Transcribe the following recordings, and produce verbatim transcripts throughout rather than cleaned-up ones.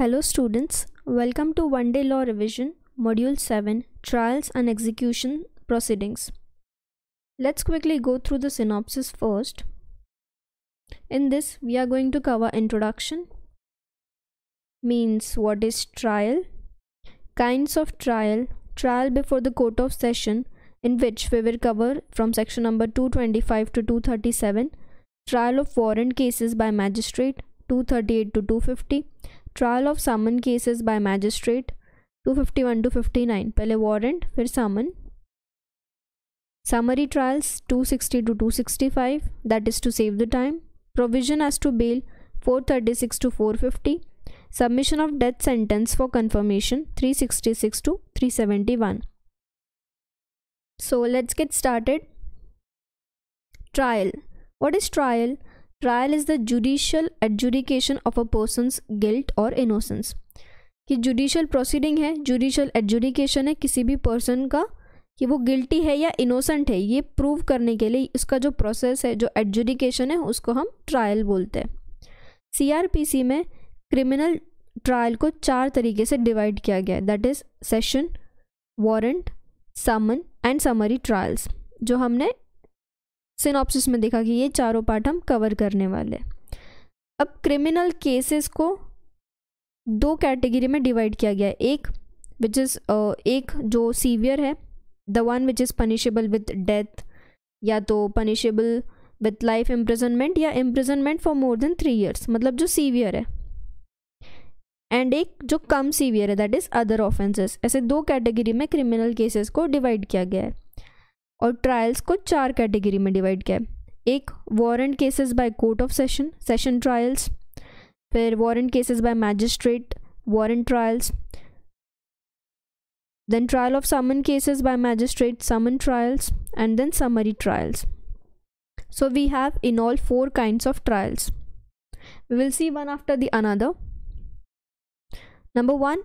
Hello students, welcome to One Day Law Revision Module Seven, Trials and Execution Proceedings. Let's quickly go through the synopsis first. In this, we are going to cover introduction, means what is trial, kinds of trial, trial before the Court of Session, in which we will cover from section number two twenty-five to two thirty-seven, trial of warrant cases by magistrate two thirty-eight to two fifty. Trial of summon cases by magistrate two fifty one to fifty nine, पहले warrant फिर summon. Summary trials two sixty two to sixty five, that is to save the time. Provision as to bail four thirty six to four fifty. Submission of death sentence for confirmation three sixty six to three seventy one. So let's get started. Trial. What is trial? Trial is the judicial adjudication of a persons guilt और innocence. कि judicial proceeding है, judicial adjudication है किसी भी person का कि वो guilty है या इनोसेंट है, ये प्रूव करने के लिए उसका जो प्रोसेस है, जो एडजुडिकेशन है, उसको हम ट्रायल बोलते हैं. सी आर पी सी में क्रिमिनल ट्रायल को चार तरीके से डिवाइड किया गया है, that is session, warrant, summon and summary trials, जो हमने सिनॉप्सिस में देखा कि ये चारों पार्ट हम कवर करने वाले. अब क्रिमिनल केसेस को दो कैटेगरी में डिवाइड किया गया है. एक विच इज़ एक जो सीवियर है, the one which is punishable with death या तो पनिशेबल विथ लाइफ इम्प्रिजनमेंट या imprisonment for more than three years, मतलब जो सीवियर है, एंड एक जो कम सीवियर है दैट इज़ अदर ऑफेंसेस. ऐसे दो कैटेगरी में क्रिमिनल केसेस को डिवाइड किया गया है और ट्रायल्स को चार कैटेगरी में डिवाइड किया है. एक warrant cases by court of session, session trials, फिर warrant cases by magistrate, warrant trials, then trial of summon cases by magistrate, summon trials, and then summary trials. So we have in all four kinds of trials. We will see one after the another. Number one,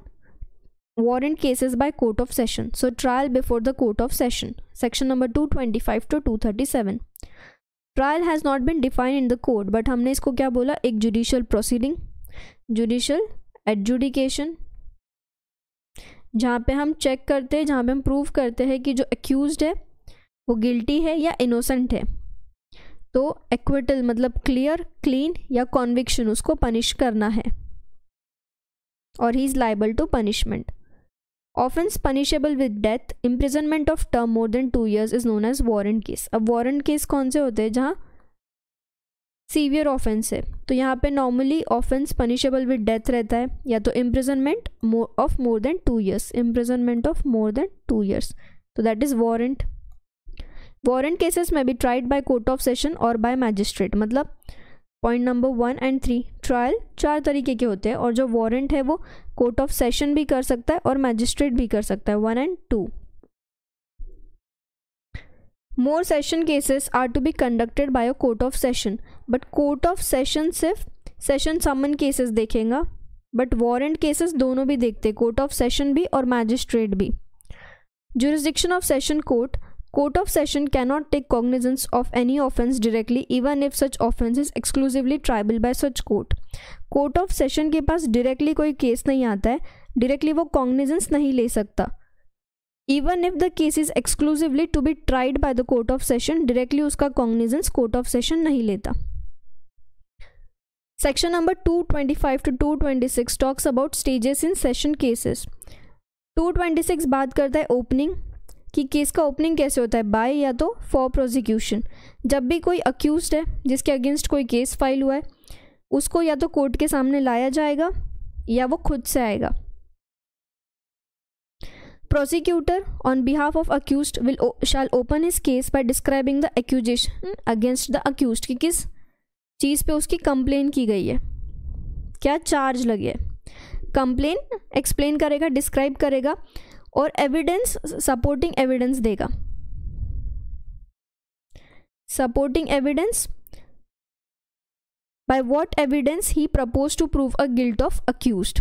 warrant cases by court of session. So trial before the court of session, section number two twenty-five to two thirty-seven. Trial has not been defined in the code, but हमने इसको क्या बोला? एक judicial proceeding, judicial adjudication, जहाँ पे हम check करते हैं, जहाँ पे हम prove करते हैं कि जो accused है वो guilty है या innocent है, तो acquittal मतलब clear, clean या conviction, उसको punish करना है और he is liable to punishment. Offense punishable with death, imprisonment of term more than two years is known as warrant case. अब warrant case कौन से होते हैं? जहाँ severe offense है, तो यहाँ पे normally offense punishable with death रहता है या तो imprisonment of more than two years, imprisonment of more than two years. तो that is warrant. Warrant cases may be tried by court of session or by magistrate. मतलब point number one and three, trial चार तरीके के होते हैं और जो warrant है वो कोर्ट ऑफ सेशन भी कर सकता है और मैजिस्ट्रेट भी कर सकता है, one and two. More session cases are to be conducted by a court of session, but court of session सिर्फ सेशन समन केसेस देखेगा, बट वारंट केसेस दोनों भी देखते हैं, कोर्ट ऑफ सेशन भी और मैजिस्ट्रेट भी. Jurisdiction of session court. Court of Session cannot take cognizance of any offence directly, even if such offence is exclusively triable by such court. Court of Session के पास directly कोई case नहीं आता है, directly वो cognizance नहीं ले सकता. Even if the case is exclusively to be tried by the Court of Session, directly उसका cognizance Court of Session नहीं लेता. Section number two twenty-five to two twenty-six talks about stages in session cases. two twenty-six बात करता है opening, कि case का opening कैसे होता है, बाय या तो फॉर प्रोसिक्यूशन. जब भी कोई अक्यूज्ड है जिसके अगेंस्ट कोई केस फाइल हुआ है, उसको या तो कोर्ट के सामने लाया जाएगा या वो खुद से आएगा. Prosecutor on behalf of accused will shall open his case by describing the accusation against the accused, कि किस चीज़ पे उसकी कंप्लेन की गई है, क्या चार्ज लगे है. कंप्लेन एक्सप्लेन करेगा, डिस्क्राइब करेगा और एविडेंस, सपोर्टिंग एविडेंस देगा. Supporting evidence, by what evidence he propose to prove a guilt of accused.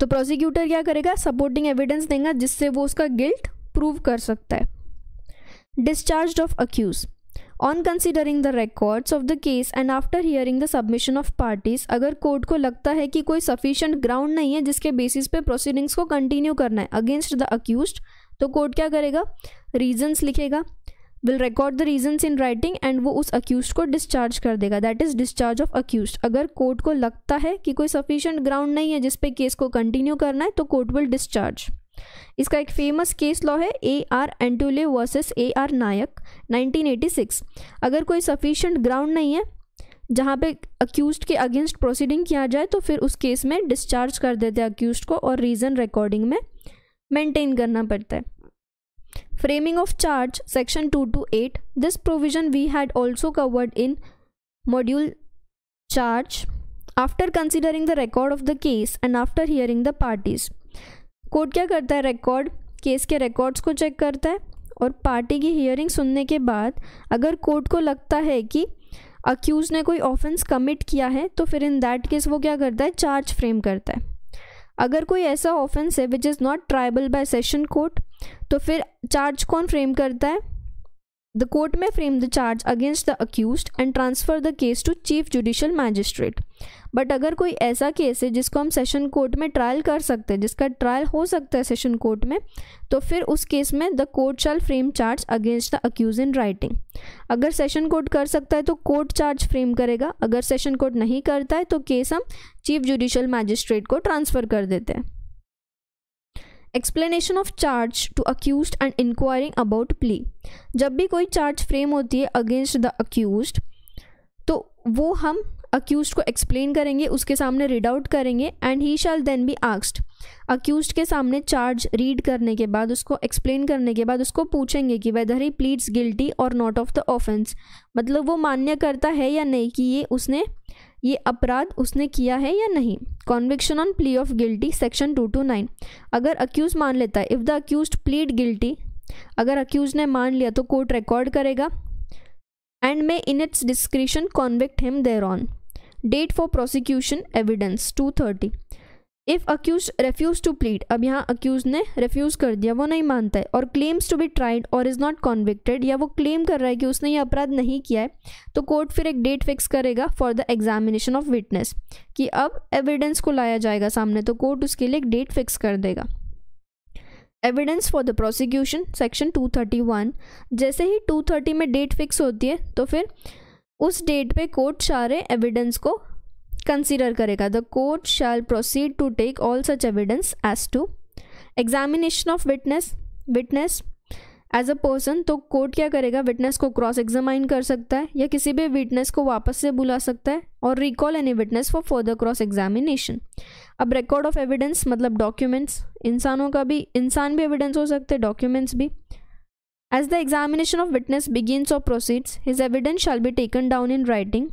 तो प्रोसिक्यूटर क्या करेगा? सपोर्टिंग एविडेंस देगा जिससे वो उसका गिल्ट प्रूव कर सकता है. Discharge of accused. On considering the records of the case and after hearing the submission of parties, अगर कोर्ट को लगता है कि कोई सफिशिएंट ग्राउंड नहीं है जिसके बेसिस पे प्रोसीडिंग्स को कंटिन्यू करना है अगेंस्ट द अक्यूज्ड, तो कोर्ट क्या करेगा, रीजंस लिखेगा, will record the reasons in writing and वो उस अक्यूज्ड को डिस्चार्ज कर देगा, that is discharge of accused. अगर कोर्ट को लगता है कि कोई सफिशिएंट ग्राउंड नहीं है जिसपे केस को कंटिन्यू करना है तो कोर्ट विल डिस्चार्ज। इसका एक फेमस केस लॉ है A R Antulay versus A R Nayak nineteen eighty six. अगर कोई सफिशिएंट ग्राउंड नहीं है जहाँ पे अक्यूज्ड के अगेंस्ट प्रोसीडिंग किया जाए तो फिर उस केस में डिस्चार्ज कर देते हैं अक्यूज्ड को और रीज़न रिकॉर्डिंग में मेंटेन करना पड़ता है। Framing of charge section two two eight, this provision we had also covered in module charge. After considering the record of the case and after hearing the parties, court क्या करता है, record case के records को check करता है और party की hearing सुनने के बाद अगर कोर्ट को लगता है कि अक्यूज ने कोई ऑफेंस कमिट किया है तो फिर इन दैट केस वो क्या करता है, चार्ज फ्रेम करता है। अगर कोई ऐसा ऑफेंस है which is not triable by session court तो फिर चार्ज कौन फ्रेम करता है, the court may frame the charge against the accused and transfer the case to chief judicial magistrate. But अगर कोई ऐसा केस है जिसको हम सेशन कोर्ट में ट्रायल कर सकते हैं, जिसका ट्रायल हो सकता है सेशन कोर्ट में, तो फिर उस केस में the court shall frame charge against the accused in writing. अगर सेशन कोर्ट कर सकता है तो कोर्ट चार्ज फ्रेम करेगा, अगर सेशन कोर्ट नहीं करता है तो केस हम चीफ जुडिशियल मैजिस्ट्रेट को ट्रांसफ़र कर देते हैं। Explanation of charge to accused and inquiring about plea, जब भी कोई चार्ज फ्रेम होती है अगेंस्ट द अक्यूज्ड तो वो हम अक्यूज्ड को एक्सप्लेन करेंगे, उसके सामने रीड आउट करेंगे। And he shall then be asked, accused के सामने चार्ज रीड करने के बाद, उसको एक्सप्लेन करने के बाद उसको पूछेंगे कि वेदर ही प्लीड्स गिल्टी और नॉट ऑफ द ऑफेंस, मतलब वो मान्य करता है या नहीं कि ये उसने ये अपराध उसने किया है या नहीं। Conviction on plea of guilty section two two nine, अगर अक्यूज मान लेता है, if the accuse plead guilty, अगर अक्यूज ने मान लिया तो कोर्ट रिकॉर्ड करेगा and may in its discretion convict him thereon. Date for prosecution evidence two thirty, if accuse refuse to plead, अब यहाँ अक्यूज ने रेफ्यूज़ कर दिया, वो नहीं मानता है, और क्लेम्स टू बी ट्राइड और इज़ नॉट कॉन्विक्टेड, या वो क्लेम कर रहा है कि उसने ये अपराध नहीं किया है, तो कोर्ट फिर एक डेट फिक्स करेगा for the examination of witness, कि अब एविडेंस को लाया जाएगा सामने, तो कोर्ट उसके लिए एक डेट फिक्स कर देगा। Evidence for the prosecution section two thirty one, जैसे ही टू थर्टी में डेट फिक्स होती है तो फिर उस डेट पे कोर्ट सारे एविडेंस को कंसीडर करेगा। The court shall proceed to take all such evidence as to examination of witness, witness as a person, तो कोर्ट क्या करेगा, विटनेस को क्रॉस एग्जामाइन कर सकता है या किसी भी विटनेस को वापस से बुला सकता है और recall any witness for further cross examination. अब रिकॉर्ड ऑफ एविडेंस मतलब डॉक्यूमेंट्स, इंसानों का भी, इंसान भी एविडेंस हो सकते हैं, डॉक्यूमेंट्स भी। As the examination of witness begins और proceeds, his evidence shall be taken down in writing.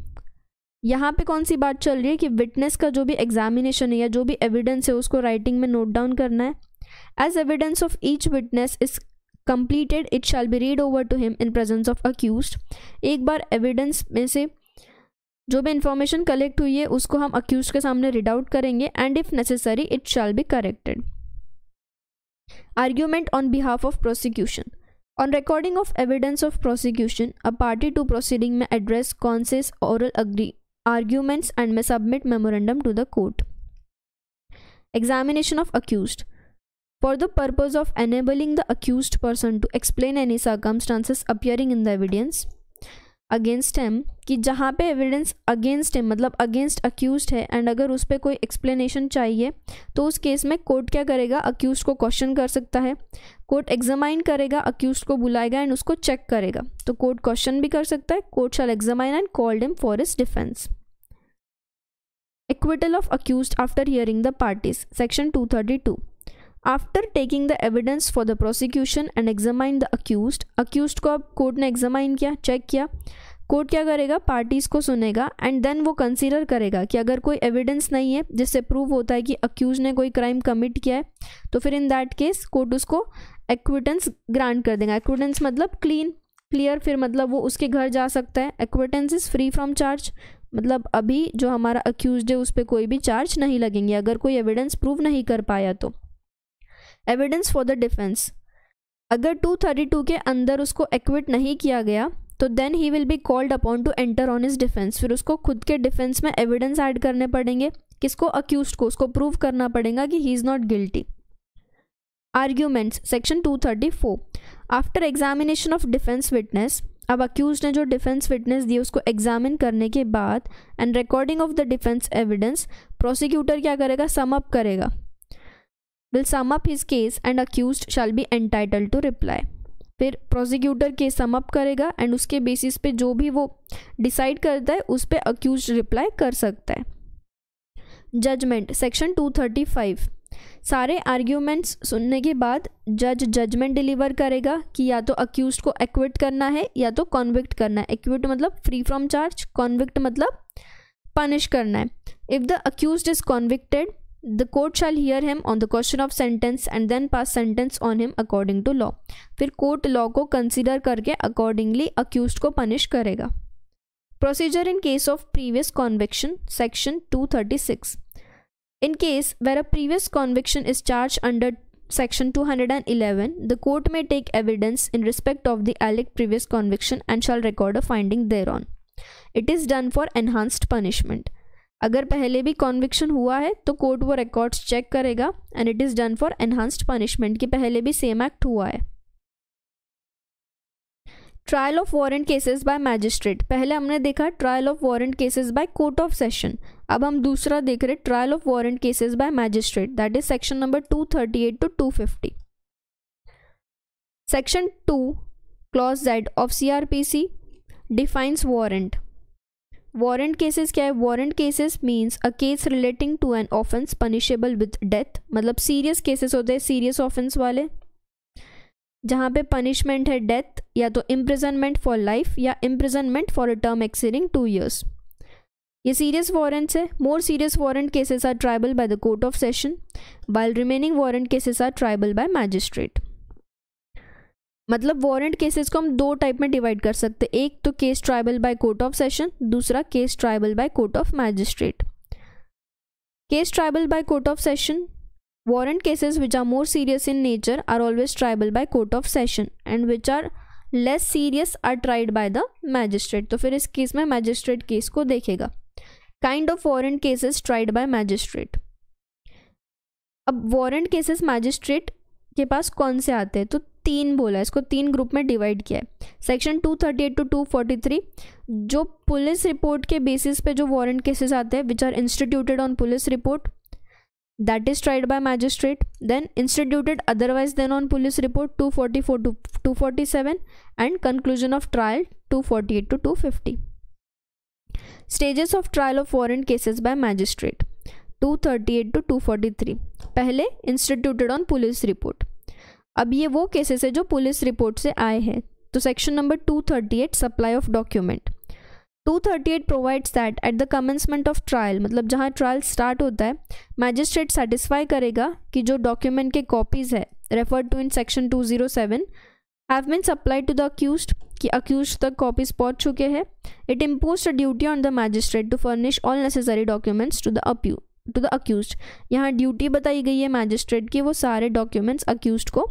यहाँ पे कौन सी बात चल रही है कि विटनेस का जो भी एग्जामिनेशन है या जो भी एविडेंस है उसको राइटिंग में नोट डाउन करना है। As evidence of each witness is completed it shall be read over to him in presence of accused, एक बार एविडेंस में से जो भी इंफॉर्मेशन कलेक्ट हुई है उसको हम अक्यूज्ड के सामने रीड आउट करेंगे and if necessary it shall be corrected. Argument on behalf of prosecution, On recording of evidence of prosecution, a party to proceeding may address consensus, oral agree arguments, and may submit memorandum to the court. Examination of accused, for the purpose of enabling the accused person to explain any circumstances appearing in the evidence against him, कि जहाँ पे evidence against him मतलब against accused है and अगर उस पर कोई explanation चाहिए तो उस केस में कोर्ट क्या करेगा, accused को question कर सकता है, कोर्ट examine करेगा, accused को बुलाएगा and उसको check करेगा, तो कोर्ट question भी कर सकता है। Court shall examine and called him for his defense. Acquittal of accused after hearing the parties section two thirty two, after taking the evidence for the prosecution and examine the accused, accused को अब court ने examine किया, check किया, court क्या करेगा, parties को सुनेगा and then वो कंसीडर करेगा कि अगर कोई एविडेंस नहीं है जिससे प्रूव होता है कि अक्यूज ने कोई क्राइम कमिट किया है तो फिर इन दैट केस कोर्ट उसको एक्विटेंस ग्रांट कर देगा। एक्विटेंस मतलब क्लीन क्लियर, फिर मतलब वो उसके घर जा सकता है। Acquittance is free from charge, मतलब अभी जो हमारा अक्यूज्ड है उस पर कोई भी चार्ज नहीं लगेंगे अगर कोई एविडेंस प्रूव नहीं कर पाया तो। एविडेंस फॉर द डिफेंस, अगर टू थर्टी टू के अंदर उसको एक्विट नहीं किया गया तो then he will be called upon to enter on his defence, फिर उसको खुद के डिफेंस में एविडेंस ऐड करने पड़ेंगे। किसको? अक्यूज्ड को, उसको प्रूव करना पड़ेगा कि he is not guilty. Arguments section two thirty four, after examination of defence witness, अब अक्यूज ने जो डिफेंस विटनेस दी उसको एग्जामिन करने के बाद and recording of the defence evidence, prosecutor क्या करेगा? सम अप करेगा, will sum up his case and accuse shall be entitled to reply. फिर प्रोसिक्यूटर केस सम अप करेगा एंड उसके बेसिस पे जो भी वो डिसाइड करता है उस पर अक्यूज रिप्लाई कर सकता है। Judgment section two thirty five, सारे आर्ग्यूमेंट्स सुनने के बाद जज जजमेंट डिलीवर करेगा कि या तो अक्यूज्ड को एक्विट करना है या तो कॉन्विक्ट करना है। एक्विट मतलब फ्री फ्रॉम चार्ज, कॉन्विक्ट मतलब पनिश करना है। If the accused is convicted the court shall hear him on the question of sentence and then pass sentence on him according to law, फिर court law को consider करके accordingly accused को punish करेगा। Procedure in case of previous conviction section two thirty six, in case where a previous conviction is charged under section two eleven, the court may take evidence in respect of the alleged previous conviction and shall record a finding thereon. It is done for enhanced punishment. अगर पहले भी conviction हुआ है तो court वो records check करेगा and it is done for enhanced punishment कि पहले भी same act हुआ है। Trial of warrant cases by magistrate, पहले हमने देखा trial of warrant cases by court of session, अब हम दूसरा देख रहे trial of warrant cases by magistrate, that is section number two thirty eight to two fifty. Section two clause Z of C R P C defines warrant. Warrant cases क्या है? Warrant cases means a case relating to an offence punishable with death, मतलब serious cases होते हैं, serious offence वाले जहाँ पे punishment है death या तो इम्प्रिजनमेंट फॉर लाइफ या imprisonment for a term exceeding two years, ये सीरियस वारंट्स है। More serious warrant cases are triable by the court of session while remaining warrant cases are triable by magistrate. मतलब warrant cases को हम दो type में divide कर सकते, एक तो case triable by court of session, दूसरा case triable by court of magistrate. Case triable by court of session, warrant cases which are more serious in nature are always triable by court of session and which are less serious are tried by the magistrate. तो फिर इस case में magistrate case को देखेगा। kind of warrant cases tried by magistrate, अब warrant cases magistrate के पास कौन से आते हैं? तो तीन बोला, इसको तीन ग्रुप में डिवाइड किया है। Section two thirty eight to two forty three, जो पुलिस रिपोर्ट के बेसिस पे जो warrant cases आते हैं which are instituted on police report, that is tried by magistrate, then instituted otherwise than on police report two forty-four to two forty-seven and conclusion of trial two forty-eight to two fifty. Stages of trial of warrant cases by magistrate two thirty-eight to two forty-three, पहले instituted on police report, अब ये वो cases है जो police report से आए हैं। तो section number two thirty eight supply of document, two thirty eight provides that at the commencement of trial, मतलब जहाँ trial start होता है magistrate satisfy करेगा कि जो document के copies है referred to in section two O seven have been supplied to the accused, कि accused तक copies पहुँच चुके हैं। It imposed a duty on the magistrate to furnish all necessary documents to the accused, to the accused, यहाँ duty बताई गई है magistrate की, वो सारे documents accused को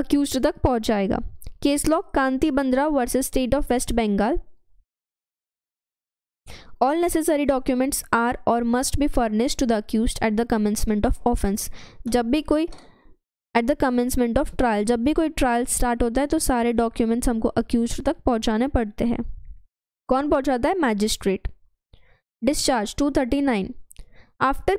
accused तक पहुँचाएगा। Case law Kanti Bandra versus state of West Bengal, all necessary documents are or must be furnished to the accused at the commencement of offense. जब भी कोई at the commencement of trial, जब भी कोई trial start होता है तो सारे documents हमको accused तक पहुँचाने पड़ते हैं। कौन पहुँचाता है? Magistrate. Discharge two thirty nine, after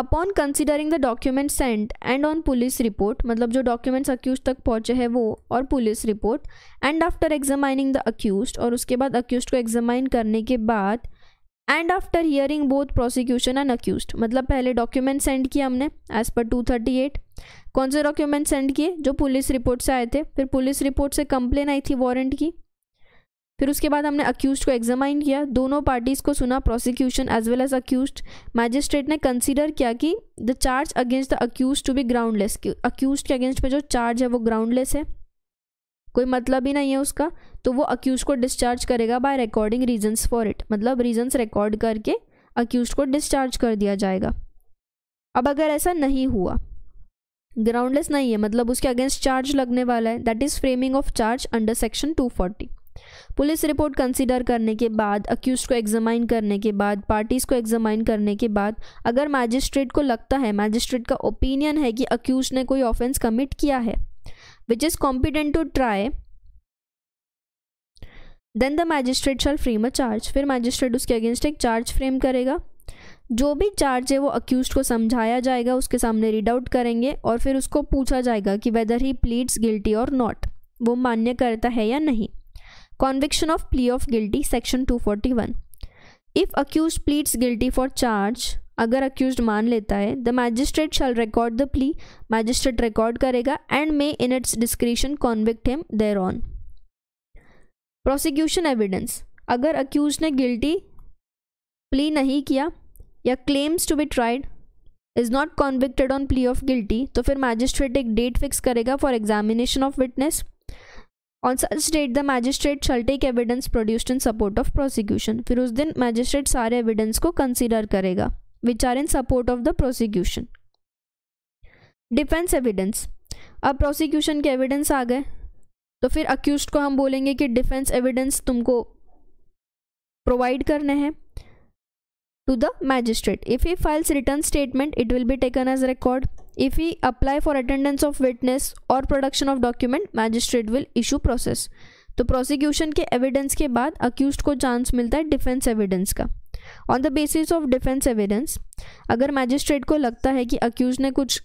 upon considering the documents sent and on police report, मतलब जो documents accused तक पहुँचे हैं वो और police report, and after examining the accused, और उसके बाद accused को examine करने के बाद, and after hearing both prosecution and accused, मतलब पहले document send किया हमने as per two thirty eight, कौन से document send किए? जो police report से आए थे, फिर police report से complaint आई थी warrant की, फिर उसके बाद हमने अक्यूज्ड को एग्जामाइन किया, दोनों पार्टीज़ को सुना, prosecution as well as accused. Magistrate ने कंसीडर किया कि the charge against the accused to be groundless, accused के अगेंस्ट में जो चार्ज है वो ग्राउंडलेस है, कोई मतलब ही नहीं है उसका, तो वो अक्यूज्ड को डिस्चार्ज करेगा by recording reasons for it, मतलब रीजंस रिकॉर्ड करके अक्यूज्ड को डिस्चार्ज कर दिया जाएगा। अब अगर ऐसा नहीं हुआ ग्राउंडलेस नहीं है, मतलब उसके अगेंस्ट चार्ज लगने वाला है, that is framing of charge under section two forty. Police report consider करने के बाद, अक्यूज को एग्जामाइन करने के बाद, पार्टीज़ को एग्जामाइन करने के बाद अगर मैजिस्ट्रेट को लगता है, मैजिस्ट्रेट का ओपिनियन है कि अक्यूज ने कोई ऑफेंस कमिट किया है which is competent to try, then the magistrate shall frame a charge. फिर मैजिस्ट्रेट उसके अगेंस्ट एक चार्ज फ्रेम करेगा। जो भी चार्ज है वो अक्यूज को समझाया जाएगा, उसके सामने रीड आउट करेंगे और फिर उसको पूछा जाएगा कि वेदर ही प्लीड्स गिल्टी और नॉट, वो मान्य करता है या नहीं। Conviction of plea of guilty section two forty one. If accuse pleads guilty for charge, अगर अक्यूज मान लेता है, the magistrate shall record the plea, magistrate record करेगा, and may in its discretion convict him thereon. Prosecution evidence, अगर accuse ने guilty plea नहीं किया या claims to be tried, is not convicted on plea of guilty, तो फिर magistrate एक date fix करेगा for examination of witness. On such date the magistrate shall take evidence produced in support of prosecution. फिर उस दिन magistrate सारे evidence को consider करेगा which are in support of the prosecution. Defence evidence, अब prosecution के evidence आ गए तो फिर अक्यूज्ड को हम बोलेंगे कि डिफेंस एविडेंस तुमको प्रोवाइड करने हैं to the magistrate. If he files written statement, it will be taken as record. If he apply for attendance of witness or production of document, magistrate will issue process. तो prosecution के evidence के बाद accused को chance मिलता है defense evidence का. On the basis of defense evidence, अगर magistrate को लगता है कि accused ने कुछ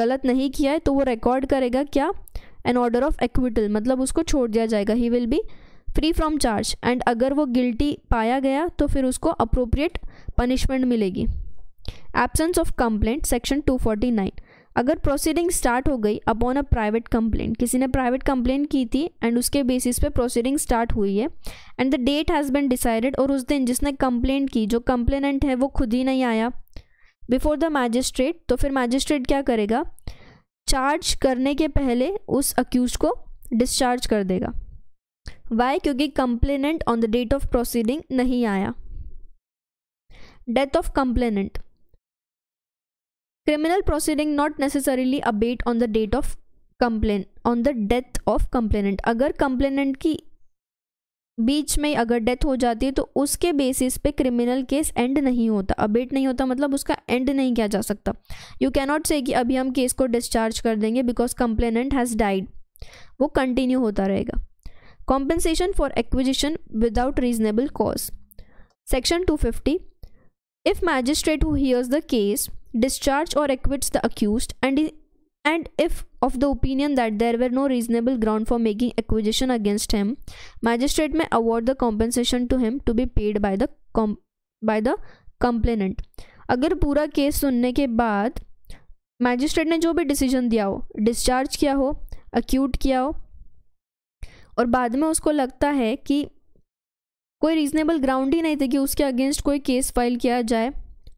गलत नहीं किया है तो वो record करेगा क्या, an order of acquittal, मतलब उसको छोड़ दिया जाएगा, he will be free from charge, and अगर वो गिल्टी पाया गया तो फिर उसको अप्रोप्रिएट पनिशमेंट मिलेगी। Absence of complaint section two forty nine, अगर प्रोसीडिंग स्टार्ट हो गई अपॉन अ प्राइवेट कंप्लेंट, किसी ने प्राइवेट कंप्लेंट की थी एंड उसके बेसिस पे प्रोसीडिंग स्टार्ट हुई है and the date has been decided, और उस दिन जिसने कंप्लेंट की, जो कंप्लेनेंट है वो खुद ही नहीं आया बिफोर द मैजिस्ट्रेट, तो फिर मैजिस्ट्रेट क्या करेगा, चार्ज करने के पहले उस अक्यूज को डिस्चार्ज कर देगा। वाई, क्योंकि complainant on the date of proceeding नहीं आया। Death of complainant, criminal proceeding not necessarily abate on the date of complain on the death of complainant, अगर कंप्लेनेंट की बीच में अगर डेथ हो जाती है तो उसके बेसिस पे क्रिमिनल केस एंड नहीं होता, अबेट नहीं होता, मतलब उसका एंड नहीं किया जा सकता। यू कैन नॉट से कि अभी हम केस को डिस्चार्ज कर देंगे बिकॉज कंप्लेनेंट हैज़ डाइड, वो कंटिन्यू होता रहेगा। compensation for acquisition without reasonable cause section two fifty, if magistrate who hears the case discharge or acquits the accused and and if of the opinion that there were no reasonable ground for making acquisition against him, magistrate may award the compensation to him to be paid by the by the complainant. अगर पूरा case सुनने के बाद magistrate ने जो भी decision दिया हो, discharge किया हो, acquit किया हो, और बाद में उसको लगता है कि कोई रीज़नेबल ग्राउंड ही नहीं थे कि उसके अगेंस्ट कोई केस फाइल किया जाए,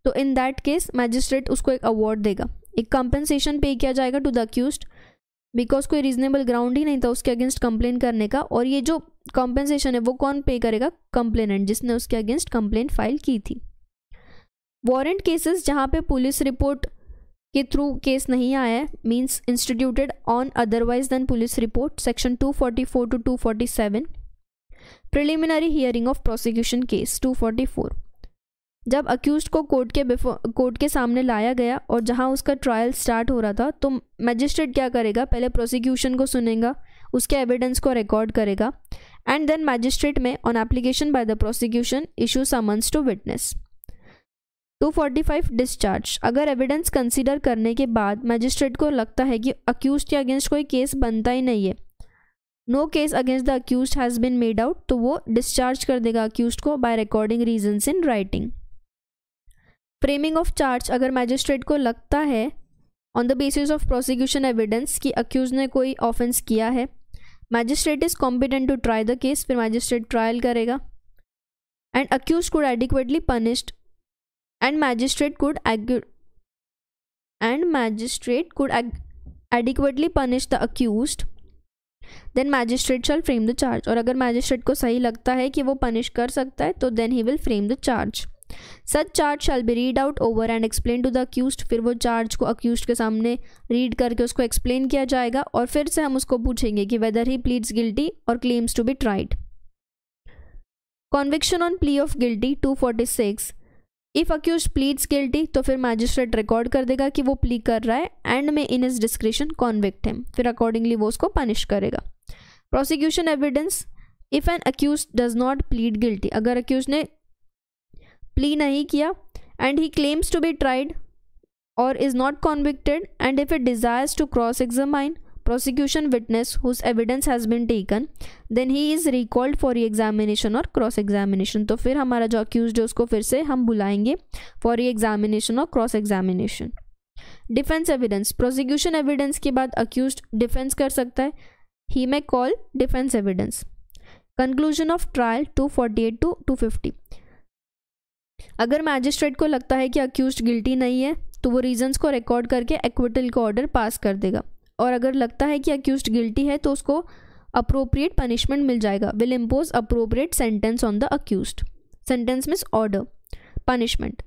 तो इन दैट केस मैजिस्ट्रेट उसको एक अवार्ड देगा, एक कंपनसेशन पे किया जाएगा टू द अक्यूज्ड, बिकॉज कोई रीज़नेबल ग्राउंड ही नहीं था उसके अगेंस्ट कंप्लेन करने का। और ये जो कंपनसेशन है वो कौन पे करेगा, कंप्लेनेंट, जिसने उसके अगेंस्ट कंप्लेन फाइल की थी। वारंट केसेस जहाँ पर पुलिस रिपोर्ट के थ्रू केस नहीं आया है, means instituted on otherwise than police report section two forty four to two forty seven. Preliminary hearing of prosecution case two forty four, जब accused को कोर्ट के before court के सामने लाया गया और जहां उसका ट्रायल स्टार्ट हो रहा था, तो मैजिस्ट्रेट क्या करेगा, पहले प्रोसिक्यूशन को सुनेगा, उसके एविडेंस को रिकॉर्ड करेगा, and then magistrate may on application by the prosecution issue summons to witness. Two forty five discharge, अगर एविडेंस कंसीडर करने के बाद मैजिस्ट्रेट को लगता है कि अक्यूज के अगेंस्ट कोई केस बनता ही नहीं है, no case against the accuse has been made out, तो वो डिस्चार्ज कर देगा अक्यूज को by recording reasons in writing. Framing of charge, अगर मैजिस्ट्रेट को लगता है on the basis of prosecution evidence कि अक्यूज ने कोई ऑफेंस किया है, magistrate is competent to try the case, फिर मैजिस्ट्रेट ट्रायल करेगा, and accuse could adequately punished and magistrate could and magistrate could adequately punish the accused, then magistrate shall frame the charge. और अगर magistrate को सही लगता है कि वो punish कर सकता है तो then he will frame the charge. Such charge shall be read out over and explain to the accused, फिर वो चार्ज को अक्यूज्ड के सामने रीड करके उसको एक्सप्लेन किया जाएगा और फिर से हम उसको पूछेंगे कि वेदर ही प्लीड्स गिल्टी और claims to be tried. Conviction on plea of guilty two forty six. If accused pleads guilty तो फिर मैजिस्ट्रेट रिकॉर्ड कर देगा कि वो प्ली कर रहा है एंड में in his discretion convict him, फिर अकॉर्डिंगली वो उसको पनिश करेगा. Prosecution evidence. If an accused does not plead guilty, अगर अक्यूज्ड ने प्ली नहीं किया, and he claims to be tried और is not convicted, and if it desires to cross examine prosecution witness whose evidence has been taken, then he is recalled for re examination और cross examination. तो फिर हमारा जो accused है उसको फिर से हम बुलाएंगे फॉर री एग्जामिनेशन और cross examination. Defence evidence. Prosecution evidence के बाद अक्यूज्ड डिफेंस कर सकता है. He may call defence evidence. Conclusion of trial two forty eight to two fifty. अगर मैजिस्ट्रेट को लगता है कि अक्यूज्ड गिल्टी नहीं है तो वो रीजंस को रिकॉर्ड करके एक्विटल का ऑर्डर पास कर देगा, और अगर लगता है कि अक्यूज्ड गिल्टी है तो उसको अप्रोप्रिएट पनिशमेंट मिल जाएगा. Will impose appropriate sentence on the accused. Sentence means order, punishment.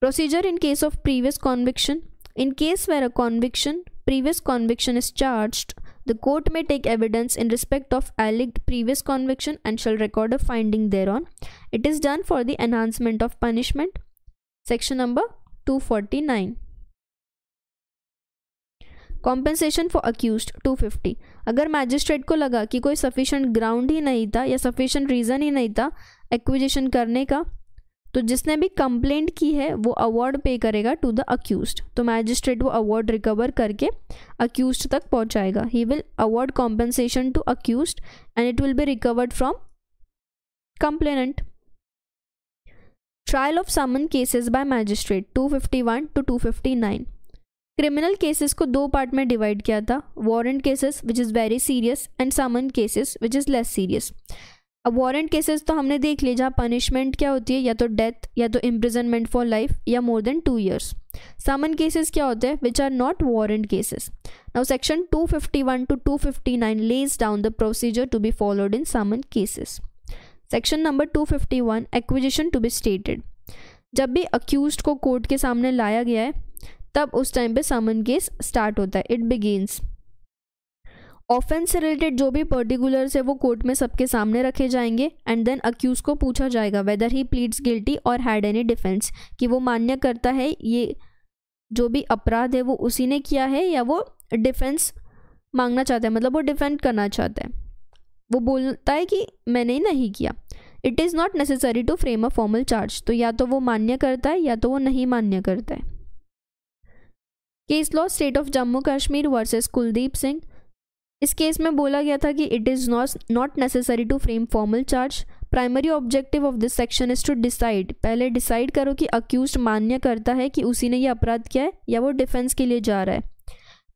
Procedure in case of previous conviction. In case where a conviction previous conviction is charged, the court may take evidence in respect of alleged previous conviction and shall record a finding thereon. It is done for the enhancement of punishment. Section number two forty-nine. Compensation for accused two fifty. अगर magistrate को लगा कि कोई sufficient ground ही नहीं था या sufficient reason ही नहीं था acquisition करने का, तो जिसने भी कंप्लेंट की है वो अवार्ड पे करेगा टू द अक्यूज्ड. तो मैजिस्ट्रेट वो अवार्ड रिकवर करके अक्यूज्ड तक पहुंचाएगा. He will award compensation to accused and it will be recovered from complainant. Trial of summon cases by magistrate two fifty one to two fifty nine. Criminal cases को दो part में divide किया था. Warrant cases which is very serious and summon cases which is less serious. अब warrant cases तो हमने देख लिए जहाँ पनिशमेंट क्या होती है, या तो डेथ या तो इम्प्रिजनमेंट फॉर लाइफ या more than two years. Summon cases क्या होते हैं which are not warrant cases. Now section two fifty one to two fifty nine lays down the procedure to be followed in summon cases. Section number two fifty one acquisition to be stated. जब भी accused को court के सामने लाया गया है तब उस टाइम पे समन केस स्टार्ट होता है. It begins. ऑफेंस से रिलेटेड जो भी पर्टिकुलर्स है वो कोर्ट में सबके सामने रखे जाएंगे एंड देन अक्यूज को पूछा जाएगा वेदर ही प्लीड्स गिल्टी और हैड एनी डिफेंस, कि वो मान्य करता है ये जो भी अपराध है वो उसी ने किया है या वो डिफेंस मांगना चाहता है, मतलब वो डिफेंड करना चाहता है, वो बोलता है कि मैंने नहीं किया. It is not necessary to frame a formal charge. तो या तो वो मान्य करता है या तो वो नहीं मान्य करता है. Case law state of Jammu Kashmir versus Kuldeep Singh. इस केस में बोला गया था कि it is not not necessary to frame formal charge. Primary objective of this section is to decide. पहले डिसाइड करो कि अक्यूज्ड मान्य करता है कि उसी ने ये अपराध किया है या वो डिफेंस के लिए जा रहा है.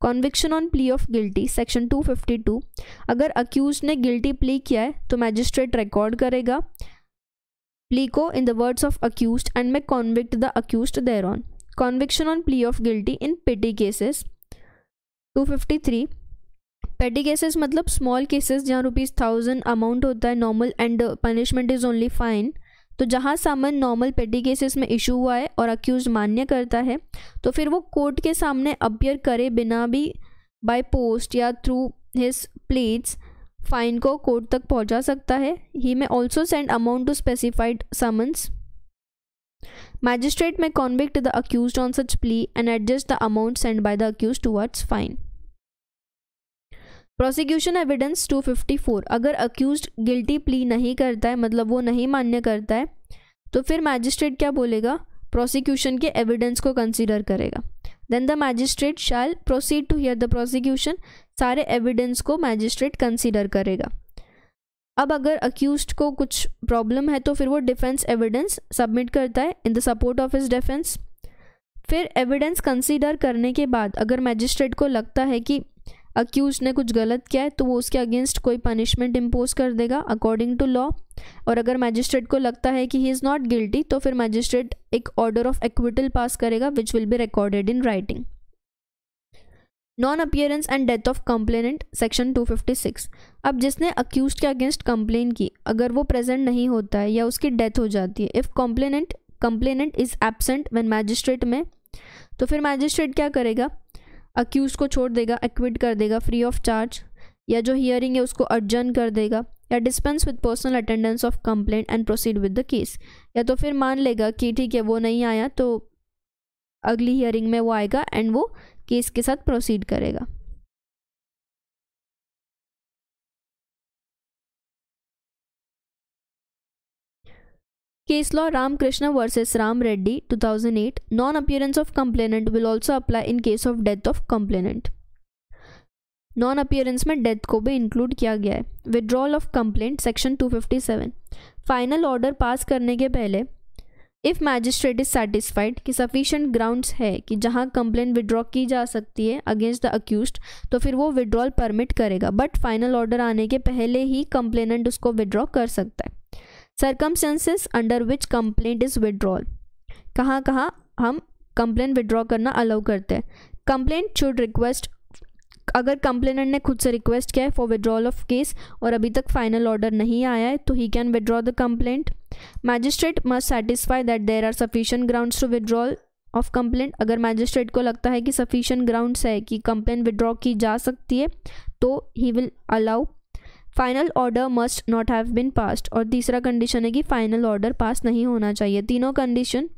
Conviction on plea of guilty section two fifty two. अगर अक्यूज्ड ने गिल्टी प्ली किया है तो मैजिस्ट्रेट रिकॉर्ड करेगा प्ली को in the words of accused and may convict the accused thereon. Conviction on plea of guilty in petty cases two fifty three. Petty cases मतलब small cases जहाँ rupees thousand amount होता है normal and punishment is only fine. तो जहाँ summon normal petty cases में issue हुआ है और अक्यूज मान्य करता है तो फिर वो कोर्ट के सामने अपीयर करे बिना भी बाय पोस्ट या थ्रू हिज प्लेट्स फाइन को कोर्ट तक पहुँचा सकता है. He may also send amount to specified summons. Magistrate may convict the accused on such plea and adjust the amount send by the accused towards fine. Prosecution evidence two fifty four. अगर accused guilty plea नहीं करता है, मतलब वो नहीं मान्य करता है, तो फिर मैजिस्ट्रेट क्या बोलेगा, प्रोसिक्यूशन के एविडेंस को कंसीडर करेगा. Then the magistrate shall proceed to hear the prosecution. सारे एविडेंस को मैजिस्ट्रेट कंसीडर करेगा. अब अगर अक्यूज्ड को कुछ प्रॉब्लम है तो फिर वो डिफेंस एविडेंस सबमिट करता है in the support of his defence. फिर एविडेंस कंसीडर करने के बाद अगर मैजिस्ट्रेट को लगता है कि अक्यूज ने कुछ गलत किया है तो वो उसके अगेंस्ट कोई पनिशमेंट इम्पोज कर देगा अकॉर्डिंग टू लॉ. और अगर मैजिस्ट्रेट को लगता है कि ही इज़ नॉट गिल्टी तो फिर मैजिस्ट्रेट एक ऑर्डर ऑफ एक्विटल पास करेगा which will be recorded in writing. Non appearance and death of complainant section two fifty six. अब जिसने अक्यूज के अगेंस्ट कंप्लेन की अगर वो प्रेजेंट नहीं होता है या उसकी डेथ हो जाती है, if complainant complainant is absent when magistrate में, तो फिर मैजिस्ट्रेट क्या करेगा, अक्यूज को छोड़ देगा, एक्विट कर देगा फ्री ऑफ चार्ज, या जो हियरिंग है उसको अर्जन कर देगा, या dispense with personal attendance of complaint and proceed with the case, या तो फिर मान लेगा कि ठीक है वो नहीं आया तो अगली हियरिंग में वो आएगा एंड वो केस के साथ प्रोसीड करेगा। Case law Ramkrishna versus Ram Reddy two thousand eight, non appearance of complainant will also apply in case of death of complainant. Non appearance में डेथ को भी इंक्लूड किया गया है। Withdrawal of complaint section two fifty seven, final order pass करने के पहले if magistrate is satisfied कि सफिशिएंट ग्राउंड्स है कि जहां कंप्लेंट विड्रॉ की जा सकती है अगेंस्ट द अक्यूज्ड, तो फिर वो विड्रॉल परमिट करेगा, बट फाइनल ऑर्डर आने के पहले ही कंप्लेनेंट उसको विड्रॉ कर सकता है। Circumstances under which complaint is withdrawal, कहाँ कहाँ हम कंप्लेंट विड्रॉ करना अलाउ करते हैं। कंप्लेंट शुड रिक्वेस्ट, अगर कंप्लेनेंट ने खुद से रिक्वेस्ट किया है फॉर विड्रॉल ऑफ केस और अभी तक फाइनल ऑर्डर नहीं आया है तो he can withdraw the complaint. Magistrate must satisfy that there are sufficient grounds to withdrawal of complaint, अगर मैजिस्ट्रेट को लगता है कि सफिशिएंट ग्राउंड्स है कि कंप्लेंट विड्रॉ की जा सकती है तो he will allow. Final order must not have been passed, और तीसरा कंडीशन है कि फाइनल ऑर्डर पास नहीं होना चाहिए। तीनों कंडीशन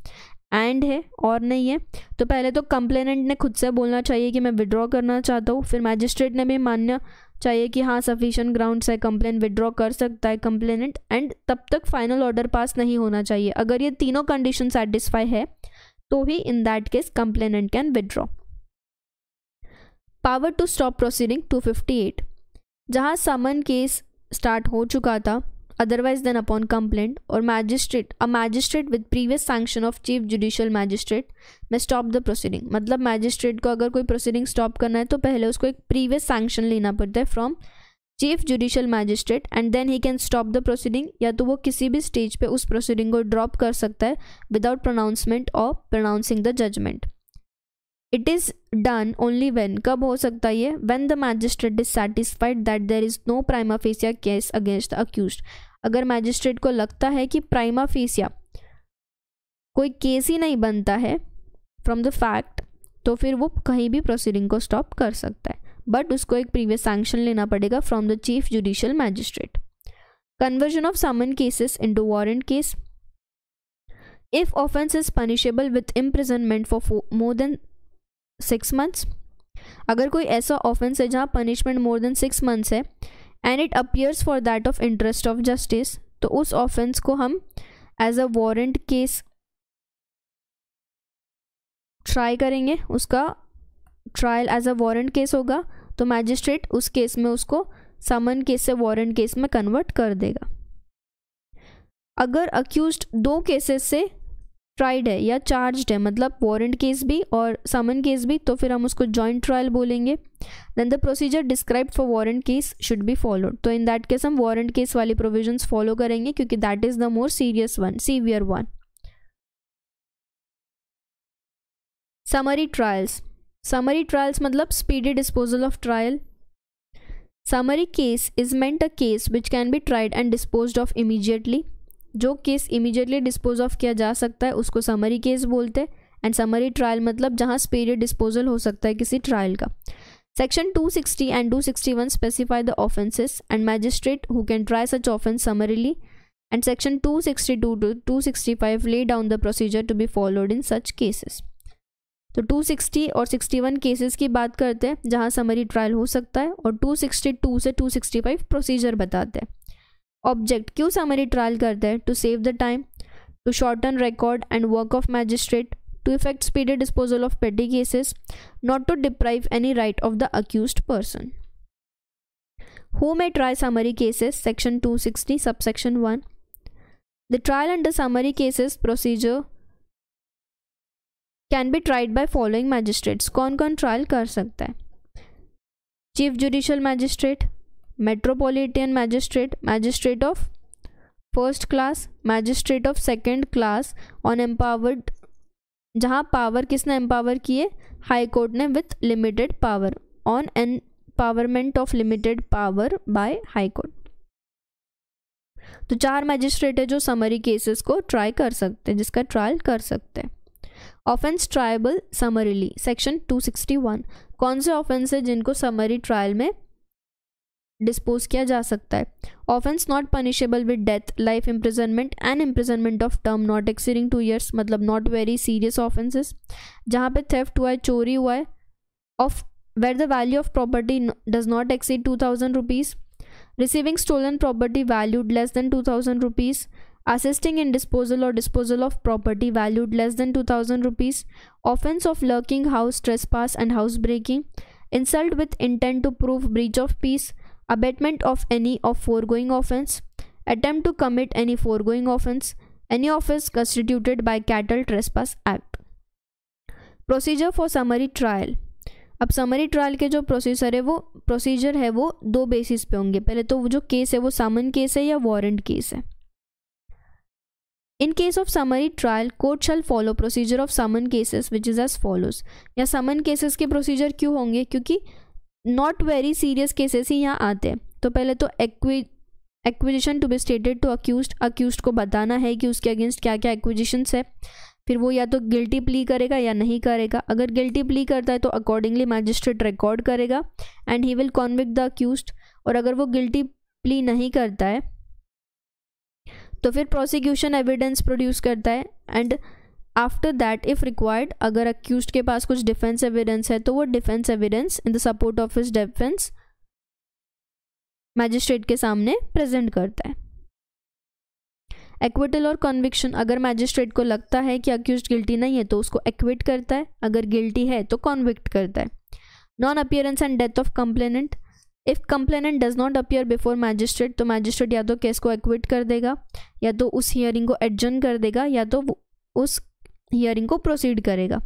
एंड है और नहीं है, तो पहले तो कंप्लेनेंट ने खुद से बोलना चाहिए कि मैं विड्रॉ करना चाहता हूँ, फिर मैजिस्ट्रेट ने भी मानना चाहिए कि हाँ सफिशिएंट ग्राउंड्स है, कंप्लेन विड्रॉ कर सकता है कंप्लेनेंट, एंड तब तक फाइनल ऑर्डर पास नहीं होना चाहिए। अगर ये तीनों कंडीशन सेटिस्फाई है तो ही in that case complainant can withdraw. Power to stop proceeding two fifty eight, जहाँ समन केस स्टार्ट हो चुका था अदरवाइज देन अपॉन कंप्लेंट, और magistrate a magistrate with previous sanction of chief judicial magistrate may stop the proceeding, मतलब magistrate को अगर कोई proceeding stop करना है तो पहले उसको एक प्रीवियस सैंक्शन लेना पड़ता है from chief judicial magistrate and then he can stop the proceeding, या तो वो किसी भी स्टेज पे उस प्रोसीडिंग को ड्रॉप कर सकता है विदाउट प्रोनाउंसमेंट और pronouncing the judgment. It is done only when, कब हो सकता है ये, when the magistrate is satisfied that there is no prima facie case against the accused, अगर मैजिस्ट्रेट को लगता है कि प्राइमा फेसिया कोई केस ही नहीं बनता है फ्रॉम द फैक्ट, तो फिर वो कहीं भी प्रोसीडिंग को स्टॉप कर सकता है, बट उसको एक प्रीवियस सैंक्शन लेना पड़ेगा from the chief judicial magistrate. Conversion of summon cases into warrant case, if offence is punishable with imprisonment for more than six months, अगर कोई ऐसा ऑफेंस है जहाँ punishment more than six months है and it appears for that of interest of justice, तो उस offence को हम as a warrant case try करेंगे, उसका trial as a warrant case होगा, तो मैजिस्ट्रेट उस केस में उसको समन केस से वारंट केस में कन्वर्ट कर देगा। अगर अक्यूज्ड दो केसेस से ट्राइड है या चार्ज्ड है, मतलब वारंट केस भी और समन केस भी, तो फिर हम उसको जॉइंट ट्रायल बोलेंगे। Then the procedure described for warrant case should be followed, तो इन दैट केस हम वारंट केस वाली प्रोविजंस फॉलो करेंगे क्योंकि that is the more serious one, severe one. Summary trials, summary trials मतलब speedy disposal of trial. Summary case is meant a case which can be tried and disposed of immediately, जो case immediately dispose of किया जा सकता है उसको summary case बोलते हैं, and summary trial मतलब जहां स्पीडी डिस्पोजल हो सकता है किसी ट्रायल का। Section two sixty and two sixty one specify the offences and magistrate who can try such offence summarily, and section two sixty two to sixty five lay down the procedure to be followed in such cases. तो two sixty और sixty one cases की बात करते हैं जहां summary trial हो सकता है, और टू सिक्सटी टू से टू सिक्सटी फाइव प्रोसीजर बताते हैं। ऑब्जेक्ट, क्यों समरी ट्रायल करते हैं, to save the time, to shorten record and work of magistrate, to effect speedy disposal of petty cases, not to deprive any right of the accused person. Who may try summary cases, section two sixty subsection one, the trial under summary cases procedure can be tried by following magistrates, कौन कौन trial कर सकता है, chief judicial magistrate, metropolitan magistrate, magistrate of first class, magistrate of second class on empowered, जहाँ power किसने empower किए, high court ने with limited power, on an powerment of limited power by high court. तो चार magistrate है जो summary cases को try कर सकते हैं, जिसका ट्रायल कर सकते हैं। Offence triable summarily section two sixty one, कौन से ऑफेंस है जिनको समरी ट्रायल में डिस्पोज किया जा सकता है? Offence not punishable with death, life imprisonment and imprisonment of term not exceeding two years, मतलब नॉट वेरी सीरियस ऑफेंसेस, जहाँ पे थेफ्ट हुआ है, चोरी हुआ है, of where the value of property does not exceed two thousand rupees, receiving stolen property valued less than two thousand rupees, assisting in disposal or disposal of property valued less than two thousand rupees, offense of lurking, house trespass and house breaking, insult with intent to prove breach of peace, abatement of any of foregoing offense, attempt to commit any foregoing offense, any offense constituted by cattle trespass act. Procedure for summary trial. अब summary trial के जो procedure है वो procedure है वो दो basis पे होंगे। पहले तो वो जो केस है वो सामन केस है या वारंट केस है। In case of summary trial, court shall follow procedure of summon cases, which is as follows. या summon cases के procedure क्यों होंगे? क्योंकि not very serious cases ही यहाँ आते हैं। तो पहले तो acquisition to be stated to accused, accused को बताना है कि उसके against क्या क्या acquisitions है, फिर वो या तो guilty plea करेगा या नहीं करेगा। अगर guilty plea करता है तो accordingly magistrate record करेगा and he will convict the accused, और अगर वो guilty plea नहीं करता है तो फिर प्रोसिक्यूशन एविडेंस प्रोड्यूस करता है and after that if required, अगर अक्यूज्ड के पास कुछ डिफेंस एविडेंस है तो वो defence evidence in the support of his defence magistrate के सामने प्रेजेंट करता है। एक्विटल और कॉन्विक्शन, अगर मैजिस्ट्रेट को लगता है कि अक्यूज्ड गिल्टी नहीं है तो उसको एक्विट करता है, अगर गिल्टी है तो कॉन्विक्ट करता है। Non appearance and death of complainant, if complainant does not appear before magistrate तो मैजिस्ट्रेट या तो केस को एक्विट कर देगा, या तो उस हियरिंग को एडजर्न कर देगा, या तो उस हियरिंग को प्रोसीड करेगा।